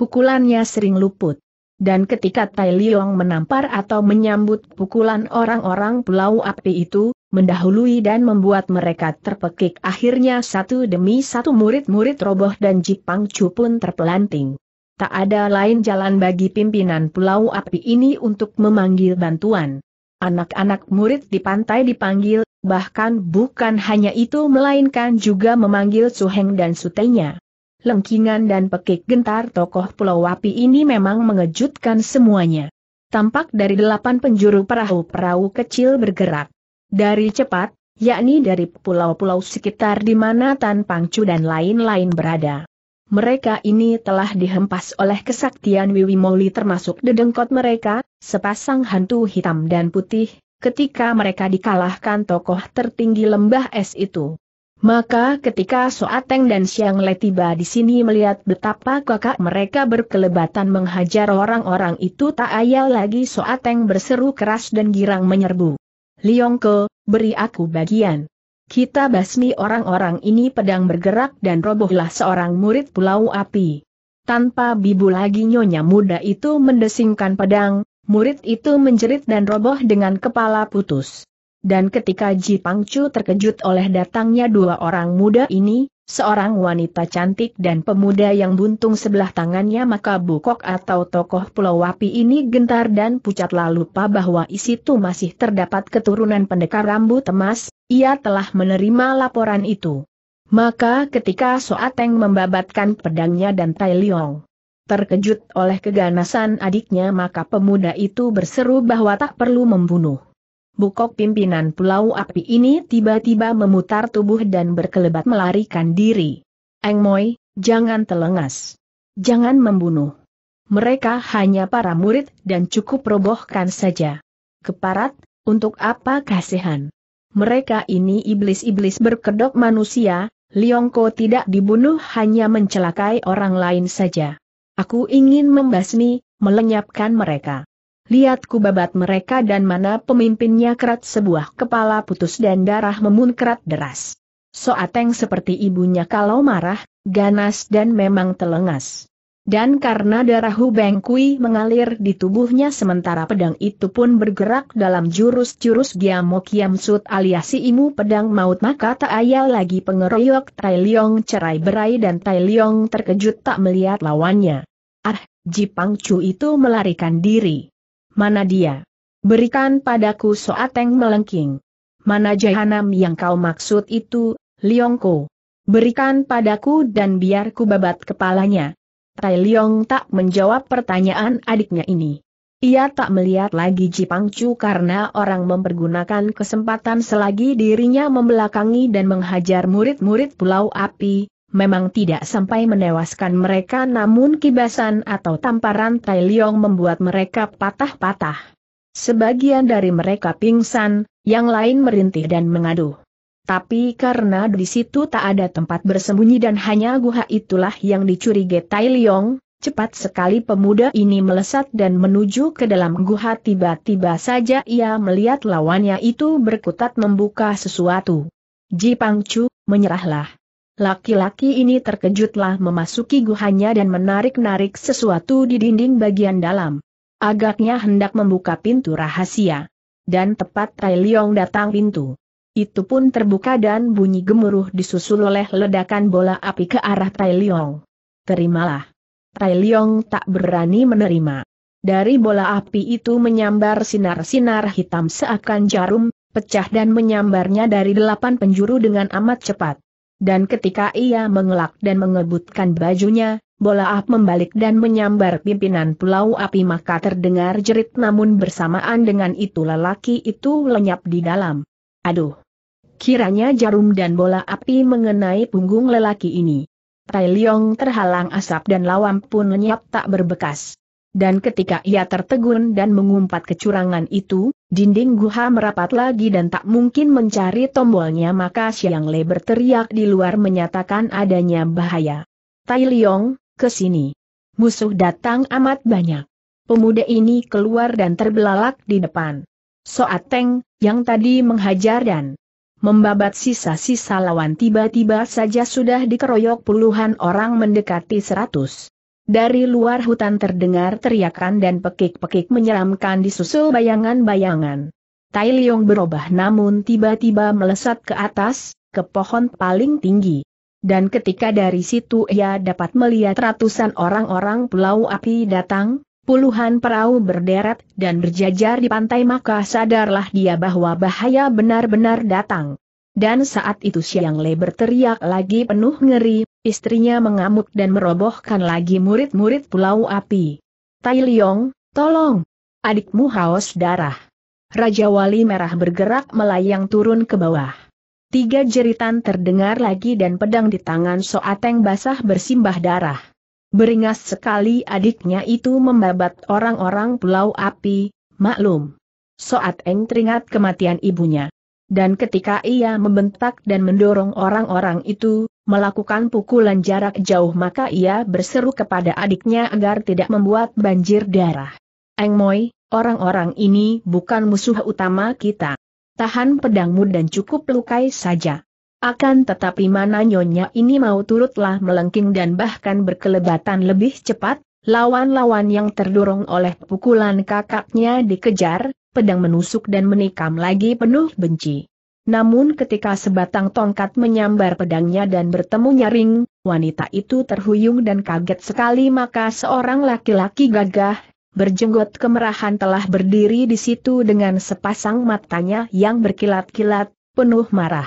Pukulannya sering luput. Dan ketika Tai Liong menampar atau menyambut pukulan orang-orang Pulau Api itu, mendahului dan membuat mereka terpekik, akhirnya satu demi satu murid-murid roboh dan Ji Pangcu pun terpelanting. Tak ada lain jalan bagi pimpinan Pulau Api ini untuk memanggil bantuan. Anak-anak murid di pantai dipanggil, bahkan bukan hanya itu melainkan juga memanggil Su Heng dan Sutenya. Lengkingan dan pekik gentar tokoh Pulau Api ini memang mengejutkan semuanya. Tampak dari delapan penjuru perahu-perahu kecil bergerak. Dari cepat, yakni dari pulau-pulau sekitar di mana Tan Pangcu dan lain-lain berada. Mereka ini telah dihempas oleh kesaktian Wiwi Moli, termasuk dedengkot mereka, sepasang hantu hitam dan putih, ketika mereka dikalahkan tokoh tertinggi lembah es itu. Maka ketika Soat Eng dan Xiang Le tiba di sini melihat betapa kakak mereka berkelebatan menghajar orang-orang itu, tak ayal lagi Soat Eng berseru keras dan girang menyerbu. "Liongko, beri aku bagian. Kita basmi orang-orang ini!" Pedang bergerak dan robohlah seorang murid Pulau Api. Tanpa bibu lagi nyonya muda itu mendesingkan pedang, murid itu menjerit dan roboh dengan kepala putus. Dan ketika Ji Pangcu terkejut oleh datangnya dua orang muda ini, seorang wanita cantik dan pemuda yang buntung sebelah tangannya, maka Bukok atau tokoh Pulau Api ini gentar dan pucat, lalu lupa bahwa isi itu masih terdapat keturunan pendekar rambut emas. Ia telah menerima laporan itu. Maka ketika Soat Eng membabatkan pedangnya dan Tai Liong terkejut oleh keganasan adiknya, maka pemuda itu berseru bahwa tak perlu membunuh. Bukok pimpinan Pulau Api ini tiba-tiba memutar tubuh dan berkelebat melarikan diri. "Eng Moi, jangan telengas. Jangan membunuh. Mereka hanya para murid dan cukup robohkan saja. Keparat, untuk apa kasihan? Mereka ini iblis-iblis berkedok manusia, Liongko tidak dibunuh hanya mencelakai orang lain saja. Aku ingin membasmi, melenyapkan mereka. Lihat ku babat mereka!" Dan mana pemimpinnya kerat sebuah kepala putus dan darah memuncrat deras. Soat Eng seperti ibunya kalau marah, ganas dan memang telengas. Dan karena darah Hubeng Kui mengalir di tubuhnya sementara pedang itu pun bergerak dalam jurus-jurus Giamo Kiam Sut alias ilmu pedang maut, maka tak ayal lagi pengeroyok Tai Liong cerai berai dan Tai Liong terkejut tak melihat lawannya. "Ah, Ji Pangcu itu melarikan diri. Mana dia? Berikan padaku!" Soat Eng melengking. "Mana jahanam yang kau maksud itu, Liongko? Berikan padaku dan biar ku babat kepalanya." Tai Liong tak menjawab pertanyaan adiknya ini. Ia tak melihat lagi Ji Pangcu karena orang mempergunakan kesempatan selagi dirinya membelakangi dan menghajar murid-murid Pulau Api. Memang tidak sampai menewaskan mereka, namun kibasan atau tamparan Tai Liong membuat mereka patah-patah. Sebagian dari mereka pingsan, yang lain merintih dan mengaduh. Tapi karena di situ tak ada tempat bersembunyi dan hanya gua itulah yang dicurigai Tai Liong, cepat sekali pemuda ini melesat dan menuju ke dalam gua. Tiba-tiba saja ia melihat lawannya itu berkutat membuka sesuatu. "Ji Pangcu, menyerahlah!" Laki-laki ini terkejutlah memasuki guhanya dan menarik-narik sesuatu di dinding bagian dalam. Agaknya hendak membuka pintu rahasia. Dan tepat Tai Liong datang pintu. Itu pun terbuka dan bunyi gemuruh disusul oleh ledakan bola api ke arah Tai Liong. "Terimalah." Tai Liong tak berani menerima. Dari bola api itu menyambar sinar-sinar hitam seakan jarum, pecah dan menyambarnya dari delapan penjuru dengan amat cepat. Dan ketika ia mengelak dan mengebutkan bajunya, bola api membalik dan menyambar pimpinan Pulau Api, maka terdengar jerit, namun bersamaan dengan itu lelaki itu lenyap di dalam. Aduh! Kiranya jarum dan bola api mengenai punggung lelaki ini. Tai Liong terhalang asap dan lawan pun lenyap tak berbekas. Dan ketika ia tertegun dan mengumpat kecurangan itu, Dinding gua merapat lagi dan tak mungkin mencari tombolnya, maka Xiang Le berteriak di luar menyatakan adanya bahaya. Tai Liong, ke sini. Musuh datang amat banyak. Pemuda ini keluar dan terbelalak di depan. Soat Eng, yang tadi menghajar dan membabat sisa-sisa lawan, tiba-tiba saja sudah dikeroyok puluhan orang mendekati seratus. Dari luar hutan terdengar teriakan dan pekik-pekik menyeramkan disusul bayangan-bayangan. Tai Liong berubah namun tiba-tiba melesat ke atas, ke pohon paling tinggi. Dan ketika dari situ ia dapat melihat ratusan orang-orang pulau api datang, puluhan perahu berderet dan berjajar di pantai, maka sadarlah dia bahwa bahaya benar-benar datang. Dan saat itu Xiang Le berteriak lagi penuh ngeri. Istrinya mengamuk dan merobohkan lagi murid-murid pulau api. Tai Liong, tolong! Adikmu haus darah. Raja Wali Merah bergerak melayang turun ke bawah. Tiga jeritan terdengar lagi dan pedang di tangan Soat Eng basah bersimbah darah. Beringas sekali adiknya itu membabat orang-orang pulau api, maklum. Soat Eng teringat kematian ibunya. Dan ketika ia membentak dan mendorong orang-orang itu, melakukan pukulan jarak jauh, maka ia berseru kepada adiknya agar tidak membuat banjir darah. Eng Moi, orang-orang ini bukan musuh utama kita. Tahan pedangmu dan cukup lukai saja. Akan tetapi mana nyonya ini mau turutlah melengking dan bahkan berkelebatan lebih cepat, lawan-lawan yang terdorong oleh pukulan kakaknya dikejar, pedang menusuk dan menikam lagi penuh benci. Namun ketika sebatang tongkat menyambar pedangnya dan bertemu nyaring, wanita itu terhuyung dan kaget sekali, maka seorang laki-laki gagah, berjenggot kemerahan telah berdiri di situ dengan sepasang matanya yang berkilat-kilat, penuh marah.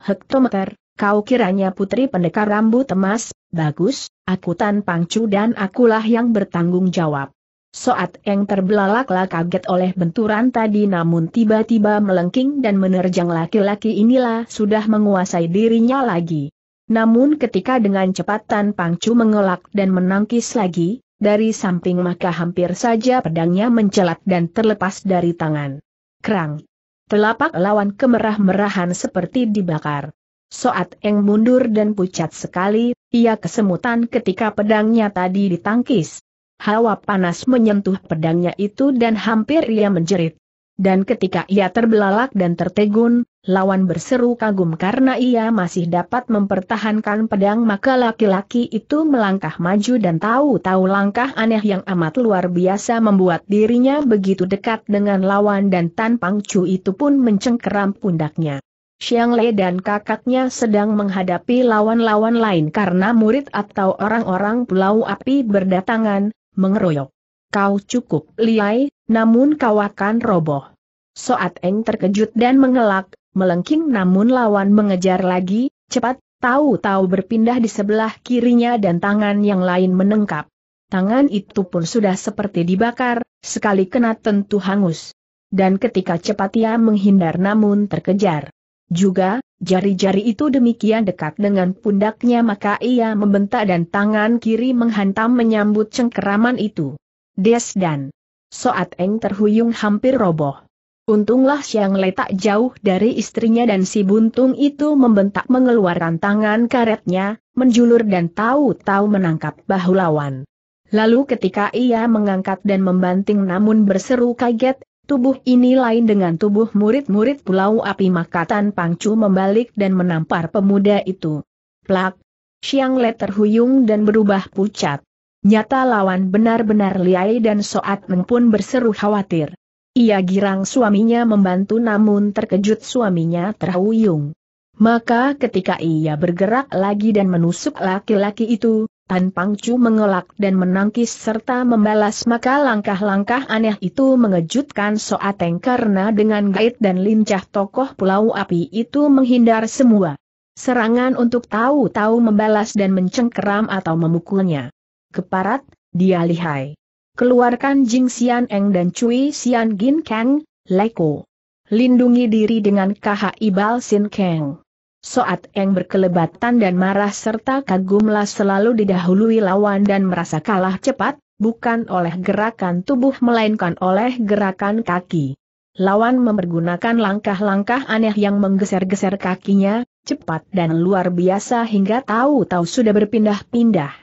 Hektometer, kau kiranya putri pendekar rambut emas? Bagus, aku Tan Pangcu dan akulah yang bertanggung jawab. Soat Eng terbelalaklah kaget oleh benturan tadi namun tiba-tiba melengking dan menerjang laki-laki inilah sudah menguasai dirinya lagi. Namun ketika dengan cepat Tan Pangcu mengelak dan menangkis lagi, dari samping maka hampir saja pedangnya mencelat dan terlepas dari tangan. Kerang! Telapak lawan kemerah-merahan seperti dibakar. Soat Eng mundur dan pucat sekali, ia kesemutan ketika pedangnya tadi ditangkis. Hawa panas menyentuh pedangnya itu dan hampir ia menjerit. Dan ketika ia terbelalak dan tertegun, lawan berseru kagum karena ia masih dapat mempertahankan pedang, maka laki-laki itu melangkah maju dan tahu-tahu langkah aneh yang amat luar biasa membuat dirinya begitu dekat dengan lawan dan Tan Pangcu itu pun mencengkeram pundaknya. Xiang Le dan kakaknya sedang menghadapi lawan-lawan lain karena murid atau orang-orang pulau api berdatangan, mengeroyok. Kau cukup liai, namun kau akan roboh. Soat Eng terkejut dan mengelak, melengking namun lawan mengejar lagi, cepat, tahu-tahu berpindah di sebelah kirinya dan tangan yang lain menengkap. Tangan itu pun sudah seperti dibakar, sekali kena tentu hangus. Dan ketika cepat ia menghindar namun terkejar. Juga, jari-jari itu demikian dekat dengan pundaknya maka ia membentak dan tangan kiri menghantam menyambut cengkeraman itu. Des dan Soat Eng terhuyung hampir roboh. Untunglah Xiang Le tak jauh dari istrinya dan si buntung itu membentak mengeluarkan tangan karetnya, menjulur dan tahu-tahu menangkap bahu lawan. Lalu ketika ia mengangkat dan membanting namun berseru kaget, tubuh ini lain dengan tubuh murid-murid pulau api, maka Tan Pangcu membalik dan menampar pemuda itu. Plak! Xiang Le terhuyung dan berubah pucat. Nyata lawan benar-benar liai dan Soat Eng pun berseru khawatir. Ia girang suaminya membantu namun terkejut suaminya terhuyung. Maka ketika ia bergerak lagi dan menusuk laki-laki itu, Tan Pangcu mengelak dan menangkis serta membalas, maka langkah-langkah aneh itu mengejutkan Soat Eng karena dengan gait dan lincah tokoh pulau api itu menghindar semua serangan untuk tahu-tahu membalas dan mencengkeram atau memukulnya. Keparat, dia lihai. Keluarkan Jing Xian Eng dan Cui Xian Gin Kang, Leko. Lindungi diri dengan K H I Bal Sin Kang. Soat Eng berkelebatan dan marah serta kagumlah selalu didahului lawan dan merasa kalah cepat, bukan oleh gerakan tubuh melainkan oleh gerakan kaki. lawan mempergunakan langkah-langkah aneh yang menggeser-geser kakinya, cepat dan luar biasa hingga tahu-tahu sudah berpindah-pindah.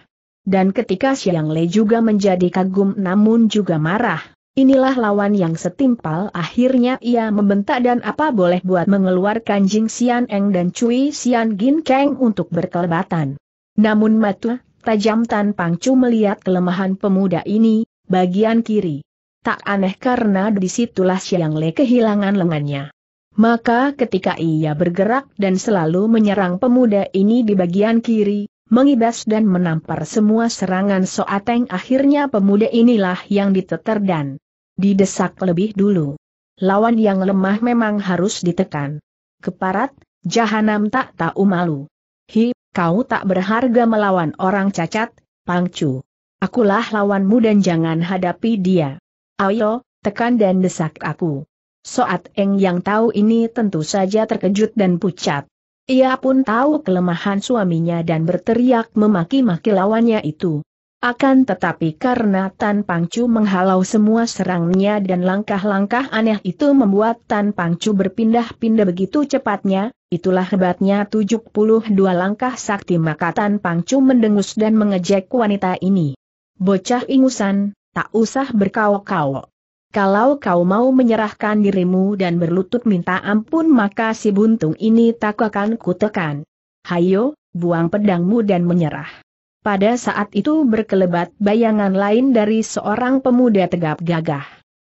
Dan ketika Xiang Lei juga menjadi kagum namun juga marah, inilah lawan yang setimpal. Akhirnya ia membentak dan apa boleh buat mengeluarkan Jing Xian Eng dan Cui Xian Gin Keng untuk berkelebatan. Namun mata tajam Tan Pangcu melihat kelemahan pemuda ini, bagian kiri. Tak aneh karena disitulah Xiang Le kehilangan lengannya. Maka ketika ia bergerak dan selalu menyerang pemuda ini di bagian kiri, mengibas dan menampar semua serangan Soat Eng, akhirnya pemuda inilah yang diteter dan didesak lebih dulu. Lawan yang lemah memang harus ditekan. Keparat, jahanam tak tahu malu. Hi, kau tak berharga melawan orang cacat, Pangcu. Akulah lawanmu dan jangan hadapi dia. Ayo, tekan dan desak aku. Soat Eng yang tahu ini tentu saja terkejut dan pucat. Ia pun tahu kelemahan suaminya dan berteriak memaki-maki lawannya itu. Akan tetapi karena Tan Pangcu menghalau semua serangnya dan langkah-langkah aneh itu membuat Tan Pangcu berpindah-pindah begitu cepatnya, itulah hebatnya tujuh puluh dua langkah sakti, maka Tan Pangcu mendengus dan mengejek wanita ini. Bocah ingusan. Tak usah berkaok-kaok. Kalau kau mau menyerahkan dirimu dan berlutut minta ampun, maka si buntung ini tak akan kutekan. Hayo, buang pedangmu dan menyerah. Pada saat itu berkelebat bayangan lain dari seorang pemuda tegap gagah.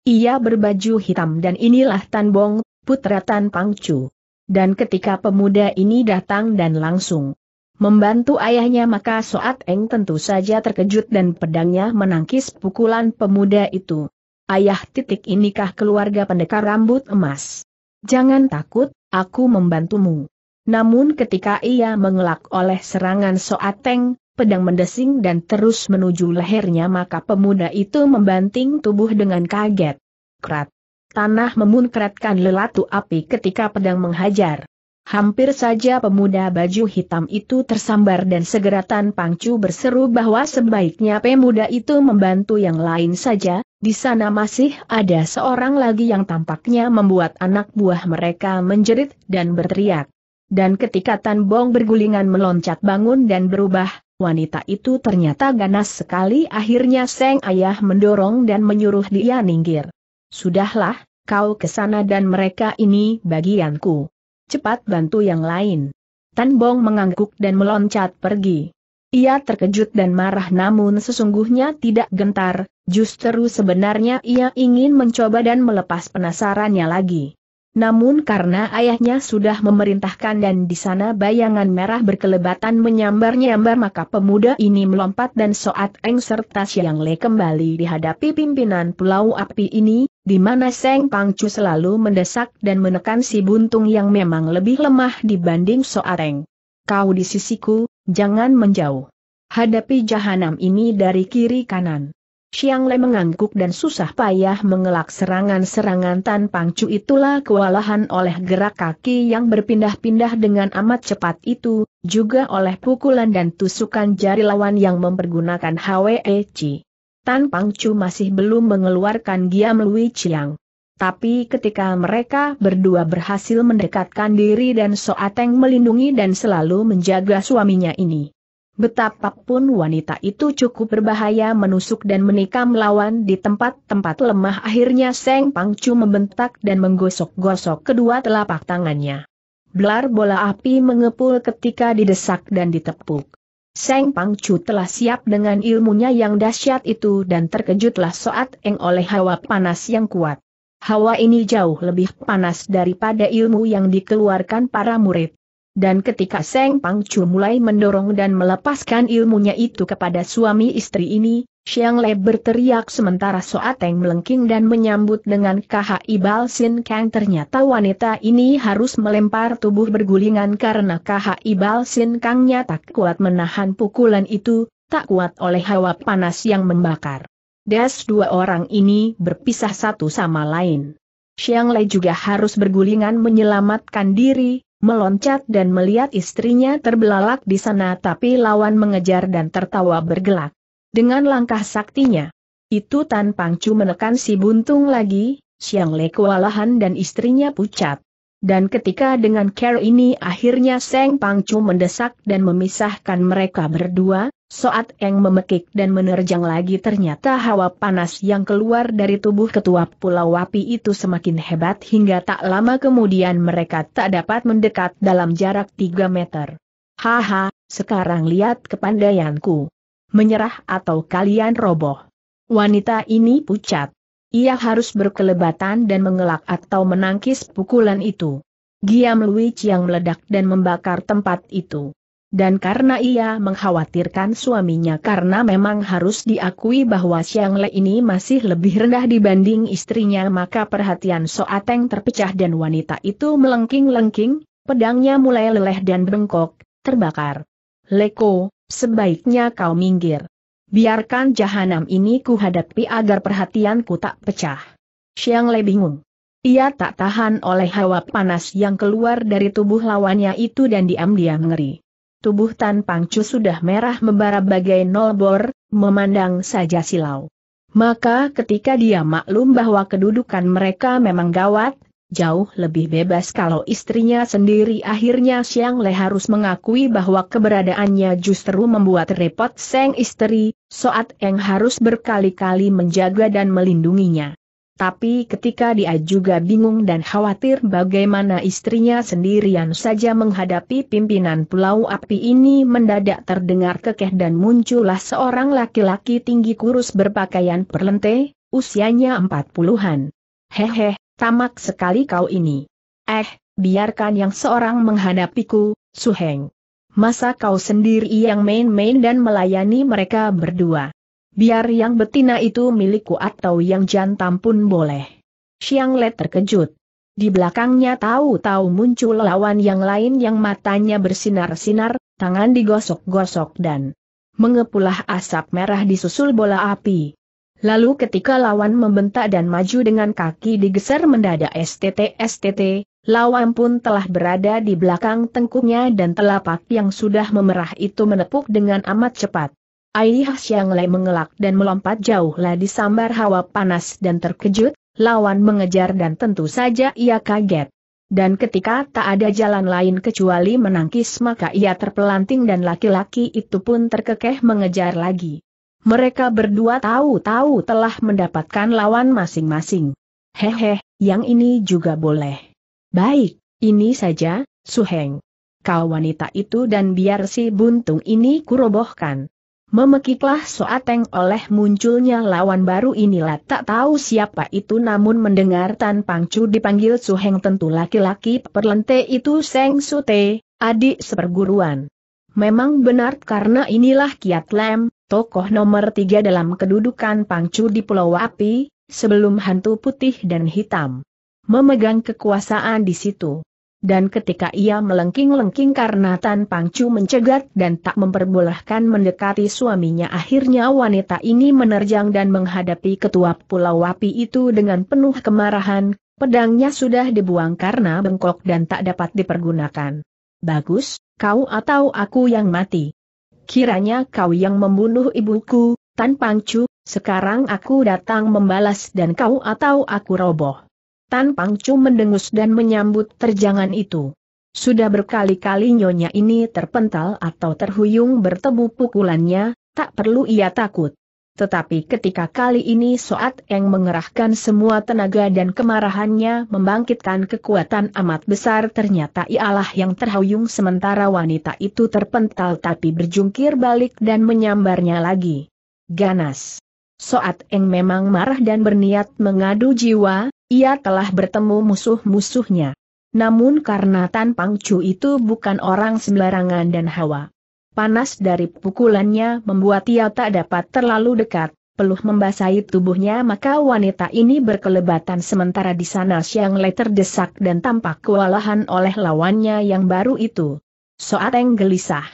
Ia berbaju hitam dan inilah Tan Bong, putra Tan Pangcu. Dan ketika pemuda ini datang dan langsung membantu ayahnya, maka Soat Eng tentu saja terkejut dan pedangnya menangkis pukulan pemuda itu. Ayah titik inikah keluarga pendekar rambut emas? Jangan takut, aku membantumu. Namun ketika ia mengelak oleh serangan Soat Eng, pedang mendesing dan terus menuju lehernya, maka pemuda itu membanting tubuh dengan kaget. Krat. Tanah memunkratkan lelatu api ketika pedang menghajar. Hampir saja pemuda baju hitam itu tersambar dan segera Tan Pangcu berseru bahwa sebaiknya pemuda itu membantu yang lain saja, di sana masih ada seorang lagi yang tampaknya membuat anak buah mereka menjerit dan berteriak. Dan ketika Tan Bong bergulingan meloncat bangun dan berubah, wanita itu ternyata ganas sekali. Akhirnya sang ayah mendorong dan menyuruh dia minggir. Sudahlah, kau ke sana dan mereka ini bagianku. Cepat bantu yang lain. Tan Bong mengangguk dan meloncat pergi. Ia terkejut dan marah namun sesungguhnya tidak gentar, justru sebenarnya ia ingin mencoba dan melepas penasarannya lagi. Namun karena ayahnya sudah memerintahkan dan di sana bayangan merah berkelebatan menyambar-nyambar, maka pemuda ini melompat dan Soat Eng serta Xiang Le kembali dihadapi pimpinan Pulau Api ini, di mana Seng Pangcu selalu mendesak dan menekan si buntung yang memang lebih lemah dibanding Soat Eng. Kau di sisiku, jangan menjauh. Hadapi jahanam ini dari kiri kanan. Xiang Le mengangguk dan susah payah mengelak serangan-serangan Tan Pangcu. Itulah kewalahan oleh gerak kaki yang berpindah-pindah dengan amat cepat itu, juga oleh pukulan dan tusukan jari lawan yang mempergunakan H W E C. Tan Pangcu masih belum mengeluarkan giam Lui Chiang. Tapi ketika mereka berdua berhasil mendekatkan diri dan Soat Eng melindungi dan selalu menjaga suaminya ini. Betapapun wanita itu cukup berbahaya menusuk dan menikam lawan di tempat-tempat lemah, akhirnya Seng Pangcu membentak dan menggosok-gosok kedua telapak tangannya. Belar bola api mengepul ketika didesak dan ditepuk. Seng Pangcu telah siap dengan ilmunya yang dahsyat itu dan terkejutlah Soat Eng oleh hawa panas yang kuat. Hawa ini jauh lebih panas daripada ilmu yang dikeluarkan para murid. Dan ketika Seng Pangcu mulai mendorong dan melepaskan ilmunya itu kepada suami istri ini, Xiang Le berteriak sementara Soat Eng melengking dan menyambut dengan K H I Balsin Kang. Ternyata wanita ini harus melempar tubuh bergulingan karena K H I Balsin Kangnya tak kuat menahan pukulan itu, tak kuat oleh hawa panas yang membakar. Das dua orang ini berpisah satu sama lain. Xiang Le juga harus bergulingan menyelamatkan diri, meloncat dan melihat istrinya terbelalak di sana, tapi lawan mengejar dan tertawa bergelak. Dengan langkah saktinya itu Tan Pangcu menekan si buntung lagi, Xiang Le kewalahan dan istrinya pucat. Dan ketika dengan cara ini akhirnya Seng Pangcu mendesak dan memisahkan mereka berdua, Soat Eng memekik dan menerjang lagi. Ternyata hawa panas yang keluar dari tubuh ketua Pulau Api itu semakin hebat hingga tak lama kemudian mereka tak dapat mendekat dalam jarak tiga meter. Haha, sekarang lihat kepandaianku. Menyerah atau kalian roboh. Wanita ini pucat. Ia harus berkelebatan dan mengelak atau menangkis pukulan itu. Giam Lui yang meledak dan membakar tempat itu. Dan karena ia mengkhawatirkan suaminya, karena memang harus diakui bahwa Xiang Le ini masih lebih rendah dibanding istrinya, maka perhatian Soat Eng terpecah dan wanita itu melengking-lengking, pedangnya mulai leleh dan bengkok, terbakar. Leko, sebaiknya kau minggir. Biarkan jahanam ini ku hadapi agar perhatianku tak pecah. Xiang Le bingung. Ia tak tahan oleh hawa panas yang keluar dari tubuh lawannya itu dan diam-diam ngeri. Tubuh Tan Pangcu sudah merah membara bagai nolbor, memandang saja silau. Maka ketika dia maklum bahwa kedudukan mereka memang gawat, jauh lebih bebas kalau istrinya sendiri, akhirnya Xiang Le harus mengakui bahwa keberadaannya justru membuat repot sang istri. Soat Eng harus berkali-kali menjaga dan melindunginya. Tapi ketika dia juga bingung dan khawatir bagaimana istrinya sendirian saja menghadapi pimpinan Pulau Api ini, mendadak terdengar kekeh dan muncullah seorang laki-laki tinggi kurus berpakaian perlente, usianya empat puluhan. Hehe, tamak sekali kau ini. Eh, biarkan yang seorang menghadapiku, Suheng. Masa kau sendiri yang main-main dan melayani mereka berdua? Biar yang betina itu milikku atau yang jantan pun boleh. Xiang Le terkejut. Di belakangnya tahu-tahu muncul lawan yang lain yang matanya bersinar-sinar, tangan digosok-gosok dan mengepulah asap merah disusul bola api. Lalu ketika lawan membentak dan maju dengan kaki digeser mendadak S T T S T T, lawan pun telah berada di belakang tengkuknya dan telapak yang sudah memerah itu menepuk dengan amat cepat. Aih, Xiang Le mengelak dan melompat jauhlah disambar hawa panas dan terkejut, lawan mengejar dan tentu saja ia kaget. Dan ketika tak ada jalan lain kecuali menangkis, maka ia terpelanting dan laki-laki itu pun terkekeh mengejar lagi. Mereka berdua tahu-tahu telah mendapatkan lawan masing-masing. Hehe, yang ini juga boleh. Baik, ini saja, Suheng. Kau wanita itu dan biar si buntung ini kurobohkan. Memekiklah Soat Eng oleh munculnya lawan baru inilah. Tak tahu siapa itu, namun mendengar Tan Pangcu dipanggil Suheng, tentu laki-laki perlente itu Seng Sute, adik seperguruan. Memang benar, karena inilah Kiat Lem, tokoh nomor tiga dalam kedudukan Pangcu di Pulau Api, sebelum hantu putih dan hitam. Memegang kekuasaan di situ. Dan ketika ia melengking-lengking karena Tan Pangcu mencegat dan tak memperbolehkan mendekati suaminya, akhirnya wanita ini menerjang dan menghadapi ketua Pulau Api itu dengan penuh kemarahan, pedangnya sudah dibuang karena bengkok dan tak dapat dipergunakan. Bagus, kau atau aku yang mati. Kiranya kau yang membunuh ibuku, Tan Pangcu, sekarang aku datang membalas dan kau atau aku roboh. Tan Pangcu mendengus dan menyambut terjangan itu. Sudah berkali-kali nyonya ini terpental atau terhuyung bertebu pukulannya, tak perlu ia takut. Tetapi ketika kali ini Soat Eng mengerahkan semua tenaga dan kemarahannya membangkitkan kekuatan amat besar, ternyata ialah yang terhuyung sementara wanita itu terpental tapi berjungkir balik dan menyambarnya lagi. Ganas. Soat Eng memang marah dan berniat mengadu jiwa. Ia telah bertemu musuh-musuhnya. Namun karena Tan Pangcu itu bukan orang sembarangan dan hawa panas dari pukulannya membuat ia tak dapat terlalu dekat, peluh membasahi tubuhnya, maka wanita ini berkelebatan. Sementara di sana Xiang Le terdesak dan tampak kewalahan oleh lawannya yang baru itu. Soat Eng gelisah.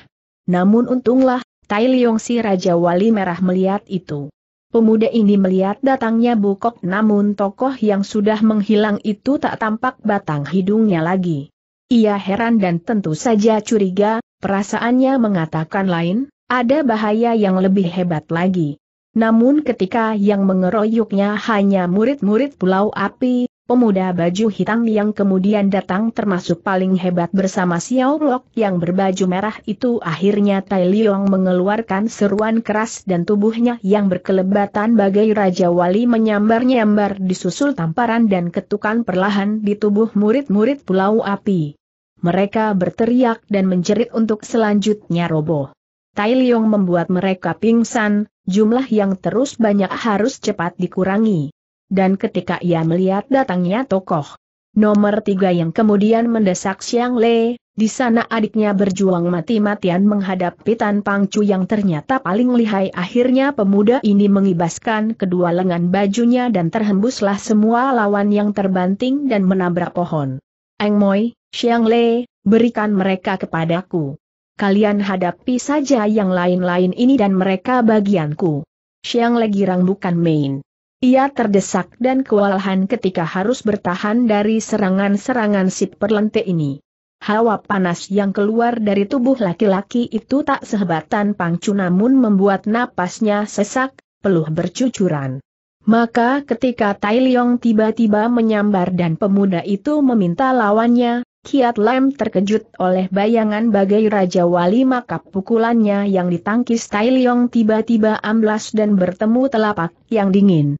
Namun untunglah, Tai Liong si Raja Wali Merah melihat itu. Pemuda ini melihat datangnya Bukok, namun tokoh yang sudah menghilang itu tak tampak batang hidungnya lagi. Ia heran dan tentu saja curiga, perasaannya mengatakan lain, ada bahaya yang lebih hebat lagi. Namun ketika yang mengeroyoknya hanya murid-murid Pulau Api, pemuda baju hitam yang kemudian datang termasuk paling hebat bersama Siaw Lok yang berbaju merah itu, akhirnya Tai Liong mengeluarkan seruan keras dan tubuhnya yang berkelebatan bagai Raja Wali menyambar-nyambar disusul tamparan dan ketukan perlahan di tubuh murid-murid Pulau Api. Mereka berteriak dan menjerit untuk selanjutnya roboh. Tai Liong membuat mereka pingsan, jumlah yang terus banyak harus cepat dikurangi. Dan ketika ia melihat datangnya tokoh nomor tiga yang kemudian mendesak Xiang Le, di sana adiknya berjuang mati-matian menghadapi Tan Pangcu yang ternyata paling lihai. Akhirnya pemuda ini mengibaskan kedua lengan bajunya dan terhembuslah semua lawan yang terbanting dan menabrak pohon. "Eng Moi, Xiang Le, berikan mereka kepadaku. Kalian hadapi saja yang lain-lain ini dan mereka bagianku." Xiang Le girang bukan main. Ia terdesak dan kewalahan ketika harus bertahan dari serangan-serangan si perlente ini. Hawa panas yang keluar dari tubuh laki-laki itu tak sehebat Tan Pangcu namun membuat napasnya sesak, peluh bercucuran. Maka ketika Tai Liong tiba-tiba menyambar dan pemuda itu meminta lawannya, Kiat Lem terkejut oleh bayangan bagai Raja Wali, maka pukulannya yang ditangkis Tai Liong tiba-tiba amblas dan bertemu telapak yang dingin.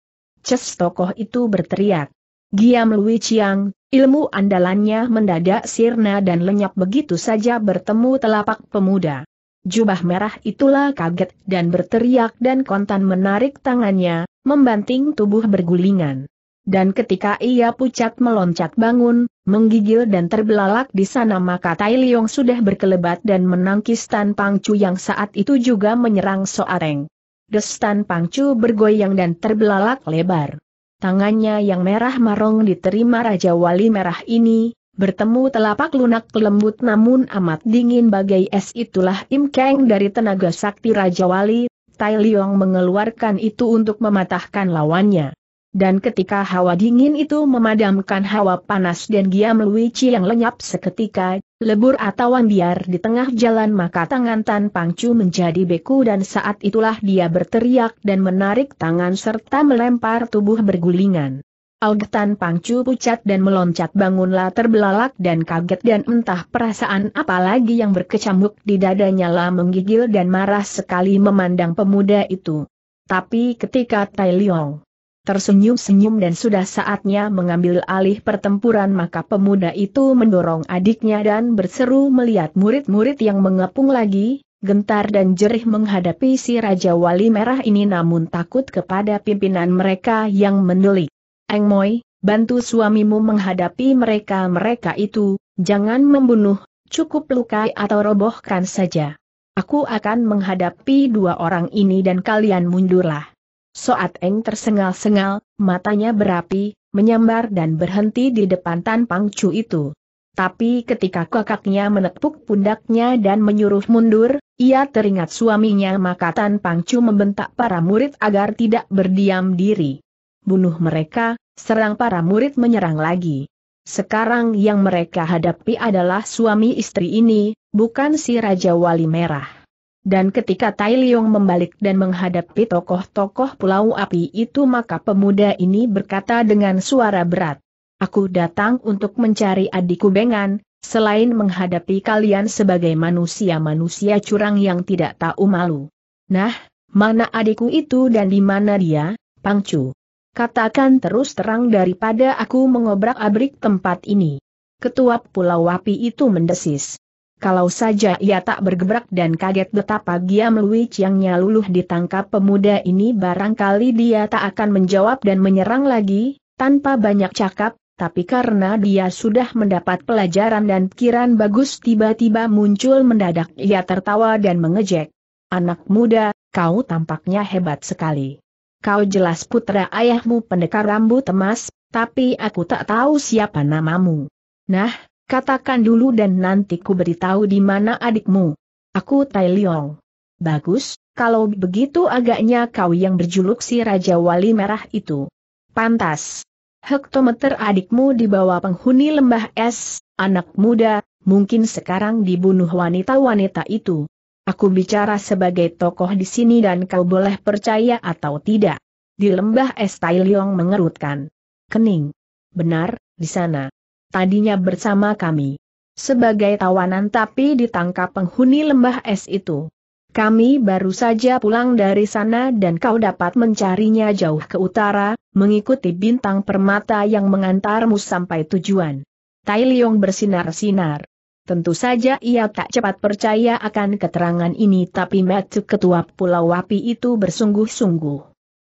"Ces!" tokoh itu berteriak. "Giam Lui Chiang!" Ilmu andalannya mendadak sirna dan lenyap begitu saja bertemu telapak pemuda jubah merah itulah kaget dan berteriak dan kontan menarik tangannya, membanting tubuh bergulingan. Dan ketika ia pucat meloncat bangun, menggigil dan terbelalak di sana, maka Tai Liong sudah berkelebat dan menangkis Tan Pangcu yang saat itu juga menyerang Soat Eng. Destan Pangcu bergoyang dan terbelalak lebar. Tangannya yang merah marong diterima Raja Wali merah ini, bertemu telapak lunak lembut namun amat dingin bagai es. Itulah imkeng dari tenaga sakti Raja Wali. Tai Liong mengeluarkan itu untuk mematahkan lawannya. Dan ketika hawa dingin itu memadamkan hawa panas dan Giam Lui Chiang yang lenyap seketika, lebur atau ambiar di tengah jalan, maka tangan Tan Pangcu menjadi beku dan saat itulah dia berteriak dan menarik tangan serta melempar tubuh bergulingan. Aug Tan Pangcu pucat dan meloncat bangunlah terbelalak dan kaget dan entah perasaan apalagi yang berkecamuk di dadanya lah menggigil dan marah sekali memandang pemuda itu. Tapi ketika Tai Liong tersenyum-senyum dan sudah saatnya mengambil alih pertempuran, maka pemuda itu mendorong adiknya dan berseru melihat murid-murid yang mengepung lagi, gentar dan jerih menghadapi si Raja Wali merah ini namun takut kepada pimpinan mereka yang mendelik. "Eng Moi, bantu suamimu menghadapi mereka-mereka itu, jangan membunuh, cukup lukai atau robohkan saja. Aku akan menghadapi dua orang ini dan kalian mundurlah." Soat Eng tersengal-sengal, matanya berapi, menyambar dan berhenti di depan Tan Pangcu itu. Tapi ketika kakaknya menepuk pundaknya dan menyuruh mundur, ia teringat suaminya maka Tan Pangcu membentak para murid agar tidak berdiam diri. "Bunuh mereka!" serang para murid menyerang lagi. Sekarang yang mereka hadapi adalah suami istri ini, bukan si Raja Wali merah. Dan ketika Tai Liong membalik dan menghadapi tokoh-tokoh Pulau Api itu, maka pemuda ini berkata dengan suara berat, "Aku datang untuk mencari adikku Beng An, selain menghadapi kalian sebagai manusia-manusia curang yang tidak tahu malu." "Nah, mana adikku itu dan di mana dia, Pangcu? Katakan terus terang daripada aku mengobrak-abrik tempat ini." Ketua Pulau Api itu mendesis. Kalau saja ia tak bergebrak dan kaget betapa Giam Lui Chiangnya luluh ditangkap pemuda ini, barangkali dia tak akan menjawab dan menyerang lagi, tanpa banyak cakap, tapi karena dia sudah mendapat pelajaran dan pikiran bagus tiba-tiba muncul mendadak ia tertawa dan mengejek. "Anak muda, kau tampaknya hebat sekali. Kau jelas putra ayahmu pendekar rambut emas, tapi aku tak tahu siapa namamu. Nah, katakan dulu dan nanti ku beritahu di mana adikmu." "Aku Tai Liong." "Bagus, kalau begitu agaknya kau yang berjuluk si Raja Wali merah itu. Pantas. Hektometer adikmu dibawa penghuni lembah es, anak muda, mungkin sekarang dibunuh wanita-wanita itu." Aku bicara sebagai tokoh di sini dan kau boleh percaya atau tidak. Di lembah es, Tai Liong mengerutkan kening. Benar, di sana. Tadinya bersama kami sebagai tawanan tapi ditangkap penghuni lembah es itu. Kami baru saja pulang dari sana dan kau dapat mencarinya jauh ke utara, mengikuti bintang permata yang mengantarmu sampai tujuan. Tai Liong bersinar-sinar. Tentu saja ia tak cepat percaya akan keterangan ini, tapi Matsu ketua Pulau Api itu bersungguh-sungguh.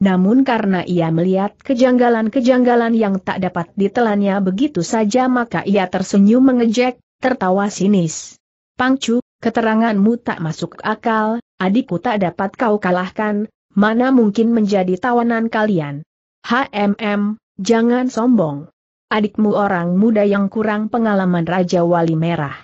Namun karena ia melihat kejanggalan-kejanggalan yang tak dapat ditelannya begitu saja, maka ia tersenyum mengejek, tertawa sinis. Pangcu, keteranganmu tak masuk akal, adikku tak dapat kau kalahkan, mana mungkin menjadi tawanan kalian. Hmm, jangan sombong. Adikmu orang muda yang kurang pengalaman. Raja Wali Merah,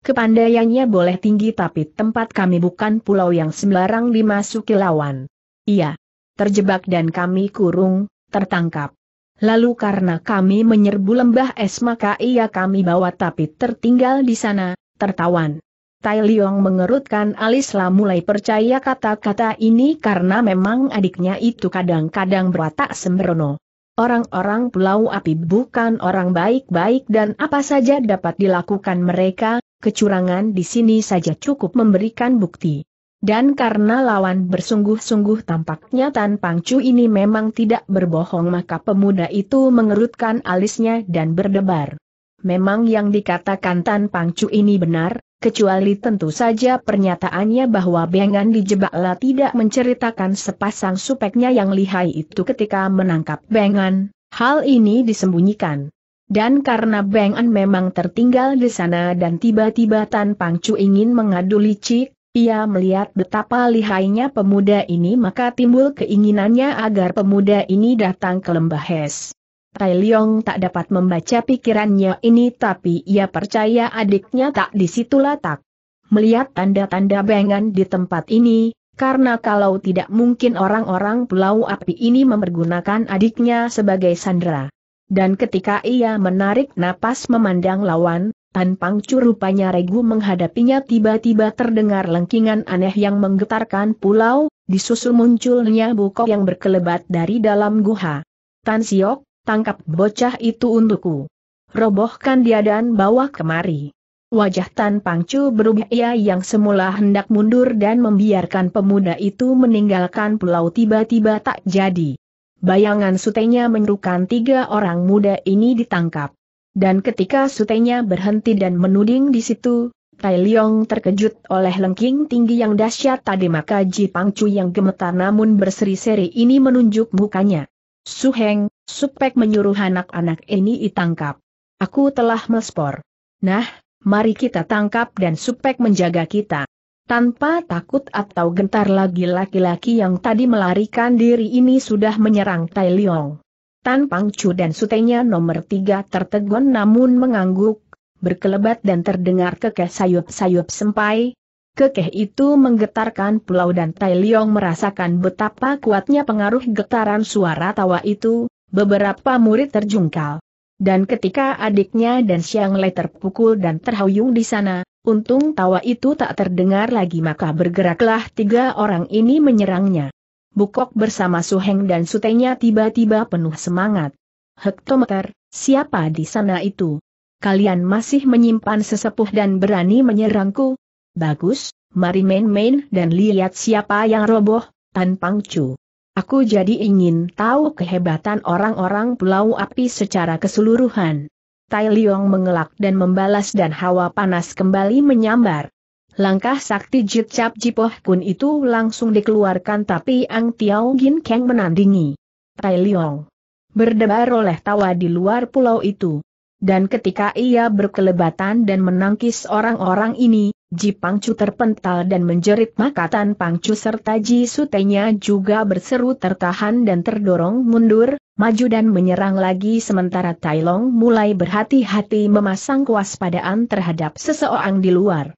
kepandaiannya boleh tinggi tapi tempat kami bukan pulau yang sembarang dimasuki lawan. Iya, terjebak dan kami kurung, tertangkap. Lalu karena kami menyerbu lembah es maka ia kami bawa tapi tertinggal di sana, tertawan. Tai Liong mengerutkan alislah mulai percaya kata-kata ini karena memang adiknya itu kadang-kadang berwatak sembrono. Orang-orang Pulau Api bukan orang baik-baik dan apa saja dapat dilakukan mereka, kecurangan di sini saja cukup memberikan bukti. Dan karena lawan bersungguh-sungguh, tampaknya Tan Pangcu ini memang tidak berbohong, maka pemuda itu mengerutkan alisnya dan berdebar. Memang yang dikatakan Tan Pangcu ini benar, kecuali tentu saja pernyataannya bahwa Beng An dijejaklah tidak menceritakan sepasang supeknya yang lihai itu ketika menangkap Beng An. Hal ini disembunyikan. Dan karena Beng An memang tertinggal di sana dan tiba-tiba Tan Pangcu ingin mengadu licik, ia melihat betapa lihainya pemuda ini maka timbul keinginannya agar pemuda ini datang ke lembah es. Tai Liong tak dapat membaca pikirannya ini tapi ia percaya adiknya tak di situ letak. Melihat tanda-tanda Beng An di tempat ini, karena kalau tidak mungkin orang-orang Pulau Api ini mempergunakan adiknya sebagai sandera. Dan ketika ia menarik napas memandang lawan, Tan Pangcu rupanya regu menghadapinya. Tiba-tiba terdengar lengkingan aneh yang menggetarkan pulau, disusul munculnya bukok yang berkelebat dari dalam guha. Tan Siok, tangkap bocah itu untukku. Robohkan dia dan bawa kemari. Wajah Tan Pangcu berubah, ia yang semula hendak mundur dan membiarkan pemuda itu meninggalkan pulau tiba-tiba tak jadi. Bayangan sutenya menyerukan tiga orang muda ini ditangkap. Dan ketika sutenya berhenti dan menuding di situ, Tai Liong terkejut oleh lengking tinggi yang dahsyat tadi, maka Ji Pangcu yang gemetar namun berseri-seri ini menunjuk mukanya. Suheng, supek menyuruh anak-anak ini ditangkap. Aku telah melespor. Nah, mari kita tangkap dan supek menjaga kita. Tanpa takut atau gentar lagi, laki-laki yang tadi melarikan diri ini sudah menyerang Tai Liong. Tan Pangcu dan sutenya nomor tiga tertegun namun mengangguk, berkelebat dan terdengar kekeh sayup-sayup sempai. Kekeh itu menggetarkan pulau dan Tai Liong merasakan betapa kuatnya pengaruh getaran suara tawa itu. Beberapa murid terjungkal. Dan ketika adiknya dan Xiang Lei terpukul dan terhuyung di sana, untung tawa itu tak terdengar lagi maka bergeraklah tiga orang ini menyerangnya. Bukok bersama Suheng dan sutenya tiba-tiba penuh semangat. Hektometer, siapa di sana itu? Kalian masih menyimpan sesepuh dan berani menyerangku? Bagus, mari main-main dan lihat siapa yang roboh. Tan Pangcu, aku jadi ingin tahu kehebatan orang-orang Pulau Api secara keseluruhan. Tai Liong mengelak dan membalas dan hawa panas kembali menyambar. Langkah sakti Jit Cap Jipoh Kun itu langsung dikeluarkan tapi Ang Tiao Gin Kang menandingi. Tai Liong berdebar oleh tawa di luar pulau itu. Dan ketika ia berkelebatan dan menangkis orang-orang ini, Ji Pangcu terpental dan menjerit, maka Tan Pangcu serta Ji Sutenya juga berseru tertahan dan terdorong mundur, maju dan menyerang lagi sementara Tai Liong mulai berhati-hati memasang kewaspadaan terhadap seseorang di luar.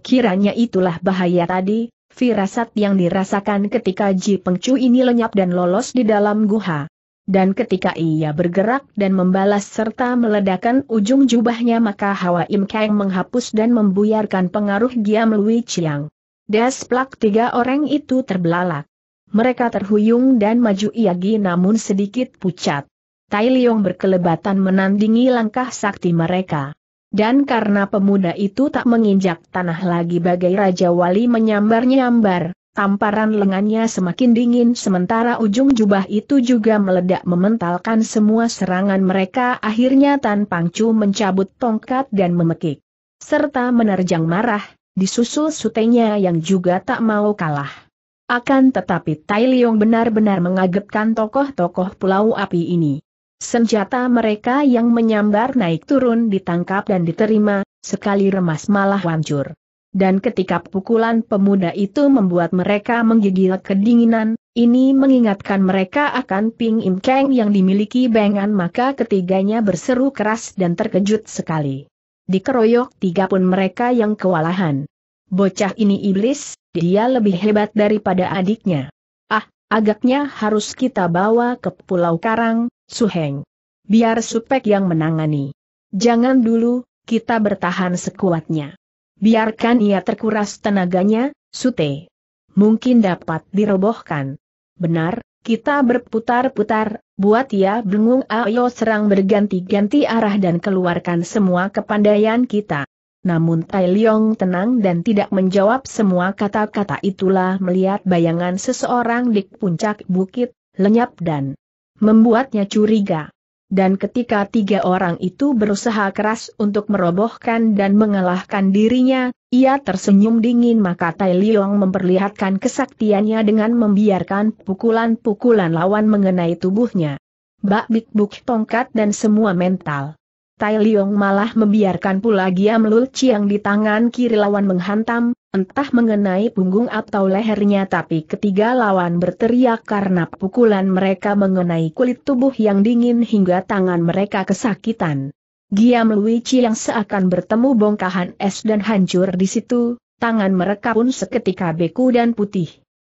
Kiranya itulah bahaya tadi, firasat yang dirasakan ketika Ji Pangcu ini lenyap dan lolos di dalam guha. Dan ketika ia bergerak dan membalas serta meledakkan ujung jubahnya maka hawa imkang menghapus dan membuyarkan pengaruh Giam Lui Chiang. Desplak tiga orang itu terbelalak. Mereka terhuyung dan maju iagi namun sedikit pucat. Tai Liong berkelebatan menandingi langkah sakti mereka. Dan karena pemuda itu tak menginjak tanah lagi bagai Raja Wali menyambar-nyambar, tamparan lengannya semakin dingin sementara ujung jubah itu juga meledak mementalkan semua serangan mereka. Akhirnya Tan Pangcu mencabut tongkat dan memekik. Serta menerjang marah, disusul sutenya yang juga tak mau kalah. Akan tetapi Tai Liong benar-benar mengagetkan tokoh-tokoh Pulau Api ini. Senjata mereka yang menyambar naik turun ditangkap dan diterima, sekali remas malah hancur. Dan ketika pukulan pemuda itu membuat mereka menggigil kedinginan, ini mengingatkan mereka akan Ping Im Kang yang dimiliki Beng An, maka ketiganya berseru keras dan terkejut sekali. Dikeroyok tiga pun mereka yang kewalahan. Bocah ini iblis, dia lebih hebat daripada adiknya. Ah, agaknya harus kita bawa ke Pulau Karang, Suheng. Biar Supek yang menangani. Jangan dulu, kita bertahan sekuatnya. Biarkan ia terkuras tenaganya, Sute. Mungkin dapat dirobohkan. Benar, kita berputar-putar, buat ia bingung. Ayo serang berganti-ganti arah dan keluarkan semua kepandaian kita. Namun Tai Liong tenang dan tidak menjawab semua kata-kata itulah. Melihat bayangan seseorang di puncak bukit, lenyap dan membuatnya curiga. Dan ketika tiga orang itu berusaha keras untuk merobohkan dan mengalahkan dirinya, ia tersenyum dingin. Maka Tai Liong memperlihatkan kesaktiannya dengan membiarkan pukulan-pukulan lawan mengenai tubuhnya. Bak-bik-buk tongkat dan semua mental. Tai Liong malah membiarkan pula Giam Lu Chiang di tangan kiri lawan menghantam, entah mengenai punggung atau lehernya, tapi ketiga lawan berteriak karena pukulan mereka mengenai kulit tubuh yang dingin hingga tangan mereka kesakitan. Giam Lu Chiang seakan bertemu bongkahan es dan hancur di situ, tangan mereka pun seketika beku dan putih.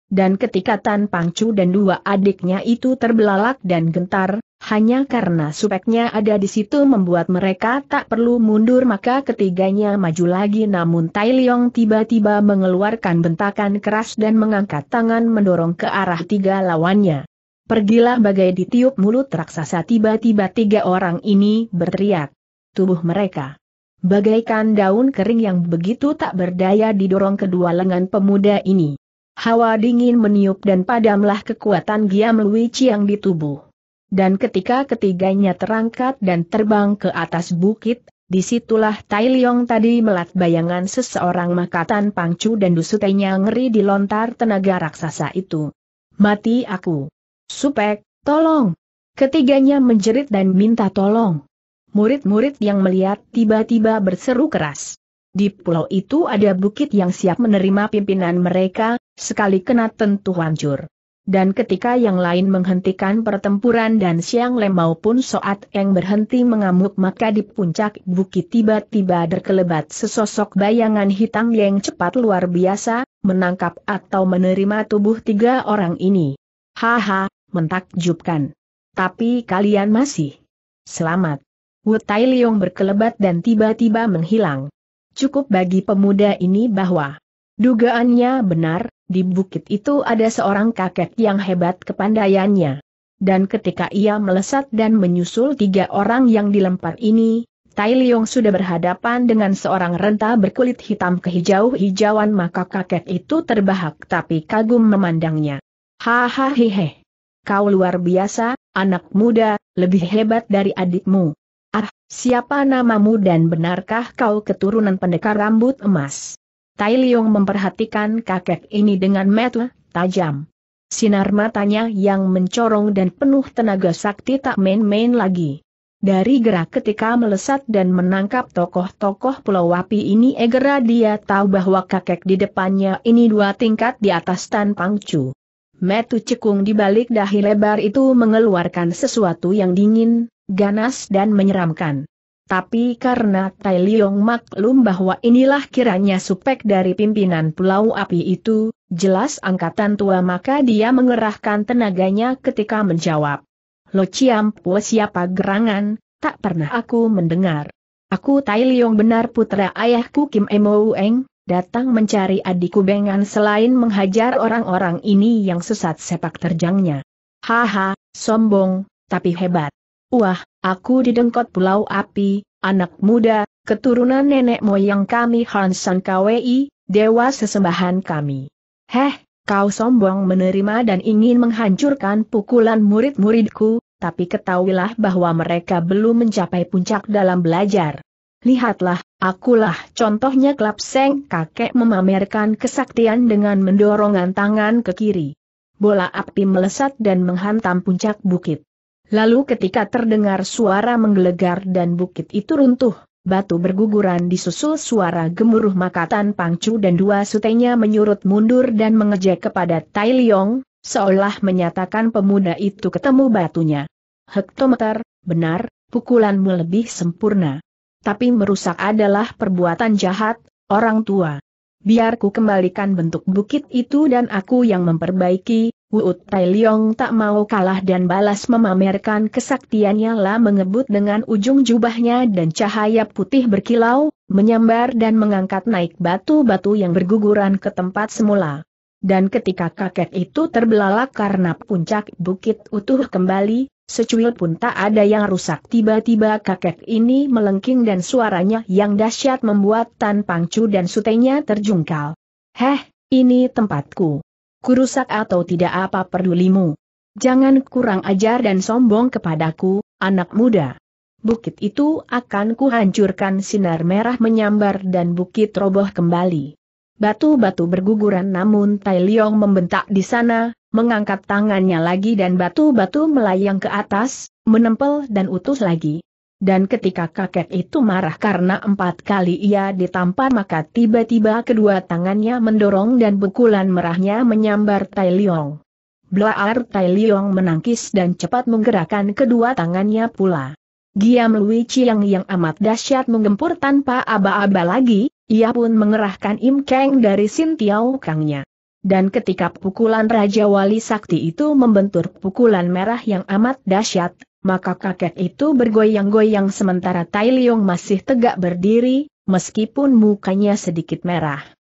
Dan ketika Tan Pangcu dan dua adiknya itu terbelalak dan gentar, hanya karena Supeknya ada di situ membuat mereka tak perlu mundur, maka ketiganya maju lagi. Namun Tai Liong tiba-tiba mengeluarkan bentakan keras dan mengangkat tangan mendorong ke arah tiga lawannya. Pergilah bagai ditiup mulut raksasa. Tiba-tiba tiga orang ini berteriak. Tubuh mereka bagaikan daun kering yang begitu tak berdaya didorong kedua lengan pemuda ini. Hawa dingin meniup dan padamlah kekuatan Giam Lu Chiang di tubuh. Dan ketika ketiganya terangkat dan terbang ke atas bukit, disitulah Tai Liong tadi melat bayangan seseorang. Maka Tan Pangcu dan dusutenya ngeri dilontar tenaga raksasa itu. Mati aku. Supek, tolong. Ketiganya menjerit dan minta tolong. Murid-murid yang melihat tiba-tiba berseru keras. Di pulau itu ada bukit yang siap menerima pimpinan mereka, sekali kena tentu hancur. Dan ketika yang lain menghentikan pertempuran dan Xiang Le maupun Soat Eng berhenti mengamuk, maka di puncak bukit tiba-tiba berkelebat sesosok bayangan hitam yang cepat luar biasa, menangkap atau menerima tubuh tiga orang ini. Haha, mentakjubkan. Tapi kalian masih selamat. Wu Tai Liong berkelebat dan tiba-tiba menghilang. Cukup bagi pemuda ini bahwa dugaannya benar. Di bukit itu ada seorang kakek yang hebat kepandaiannya. Dan ketika ia melesat dan menyusul tiga orang yang dilempar ini, Tai Liong sudah berhadapan dengan seorang renta berkulit hitam kehijau-hijauan. Maka kakek itu terbahak tapi kagum memandangnya. Hahaha, hehe. Kau luar biasa, anak muda, lebih hebat dari adikmu. Ah, siapa namamu dan benarkah kau keturunan pendekar rambut emas? Tai Liong memperhatikan kakek ini dengan mata tajam. Sinar matanya yang mencorong dan penuh tenaga sakti tak main-main lagi. Dari gerak ketika melesat dan menangkap tokoh-tokoh Pulau Api ini, egera dia tahu bahwa kakek di depannya ini dua tingkat di atas Tan Pangcu. Metu cekung di balik dahi lebar itu mengeluarkan sesuatu yang dingin, ganas dan menyeramkan. Tapi karena Tai Liong maklum bahwa inilah kiranya Supek dari pimpinan Pulau Api itu, jelas angkatan tua, maka dia mengerahkan tenaganya ketika menjawab. Lo Ciampu, siapa gerangan, tak pernah aku mendengar. Aku Tai Liong, benar putra ayahku Kim Mo Ueng, datang mencari adikku Beng An selain menghajar orang-orang ini yang sesat sepak terjangnya. Haha, sombong, tapi hebat. Wah, aku didengkot pulau api, anak muda, keturunan nenek moyang kami Hansan K W I, dewa sesembahan kami. Heh, kau sombong menerima dan ingin menghancurkan pukulan murid-muridku, tapi ketahuilah bahwa mereka belum mencapai puncak dalam belajar. Lihatlah, akulah contohnya. Klapseng kakek memamerkan kesaktian dengan mendorongan tangan ke kiri. Bola api melesat dan menghantam puncak bukit. Lalu ketika terdengar suara menggelegar dan bukit itu runtuh, batu berguguran disusul suara gemuruh, maka Tan Pangcu dan dua sutenya menyurut mundur dan mengejek kepada Tai Liong, seolah menyatakan pemuda itu ketemu batunya. Hektometer, benar, pukulanmu lebih sempurna. Tapi merusak adalah perbuatan jahat, orang tua. Biar ku kembalikan bentuk bukit itu dan aku yang memperbaiki. Wu Tai Liong tak mau kalah dan balas memamerkan kesaktiannya, lah mengebut dengan ujung jubahnya dan cahaya putih berkilau, menyambar dan mengangkat naik batu-batu yang berguguran ke tempat semula. Dan ketika kakek itu terbelalak karena puncak bukit utuh kembali, secuil pun tak ada yang rusak. Tiba-tiba kakek ini melengking dan suaranya yang dahsyat membuat Tan Pangcu dan sutenya terjungkal. Heh, ini tempatku. Kurusak atau tidak apa pedulimu. Jangan kurang ajar dan sombong kepadaku, anak muda. Bukit itu akan kuhancurkan. Sinar merah menyambar dan bukit roboh kembali. Batu-batu berguguran, namun Tai Liong membentak di sana, mengangkat tangannya lagi dan batu-batu melayang ke atas, menempel dan utus lagi. Dan ketika kakek itu marah karena empat kali ia ditampar, maka tiba-tiba kedua tangannya mendorong dan pukulan merahnya menyambar Tai Liong. Blaar! Tai Liong menangkis dan cepat menggerakkan kedua tangannya pula. Giam Lui Chiang yang amat dahsyat menggempur tanpa aba-aba lagi, ia pun mengerahkan Im Kang dari Sin Tiao Kangnya. Dan ketika pukulan Raja Wali Sakti itu membentur pukulan merah yang amat dahsyat, maka kakek itu bergoyang-goyang sementara Tai Liong masih tegak berdiri, meskipun mukanya sedikit merah.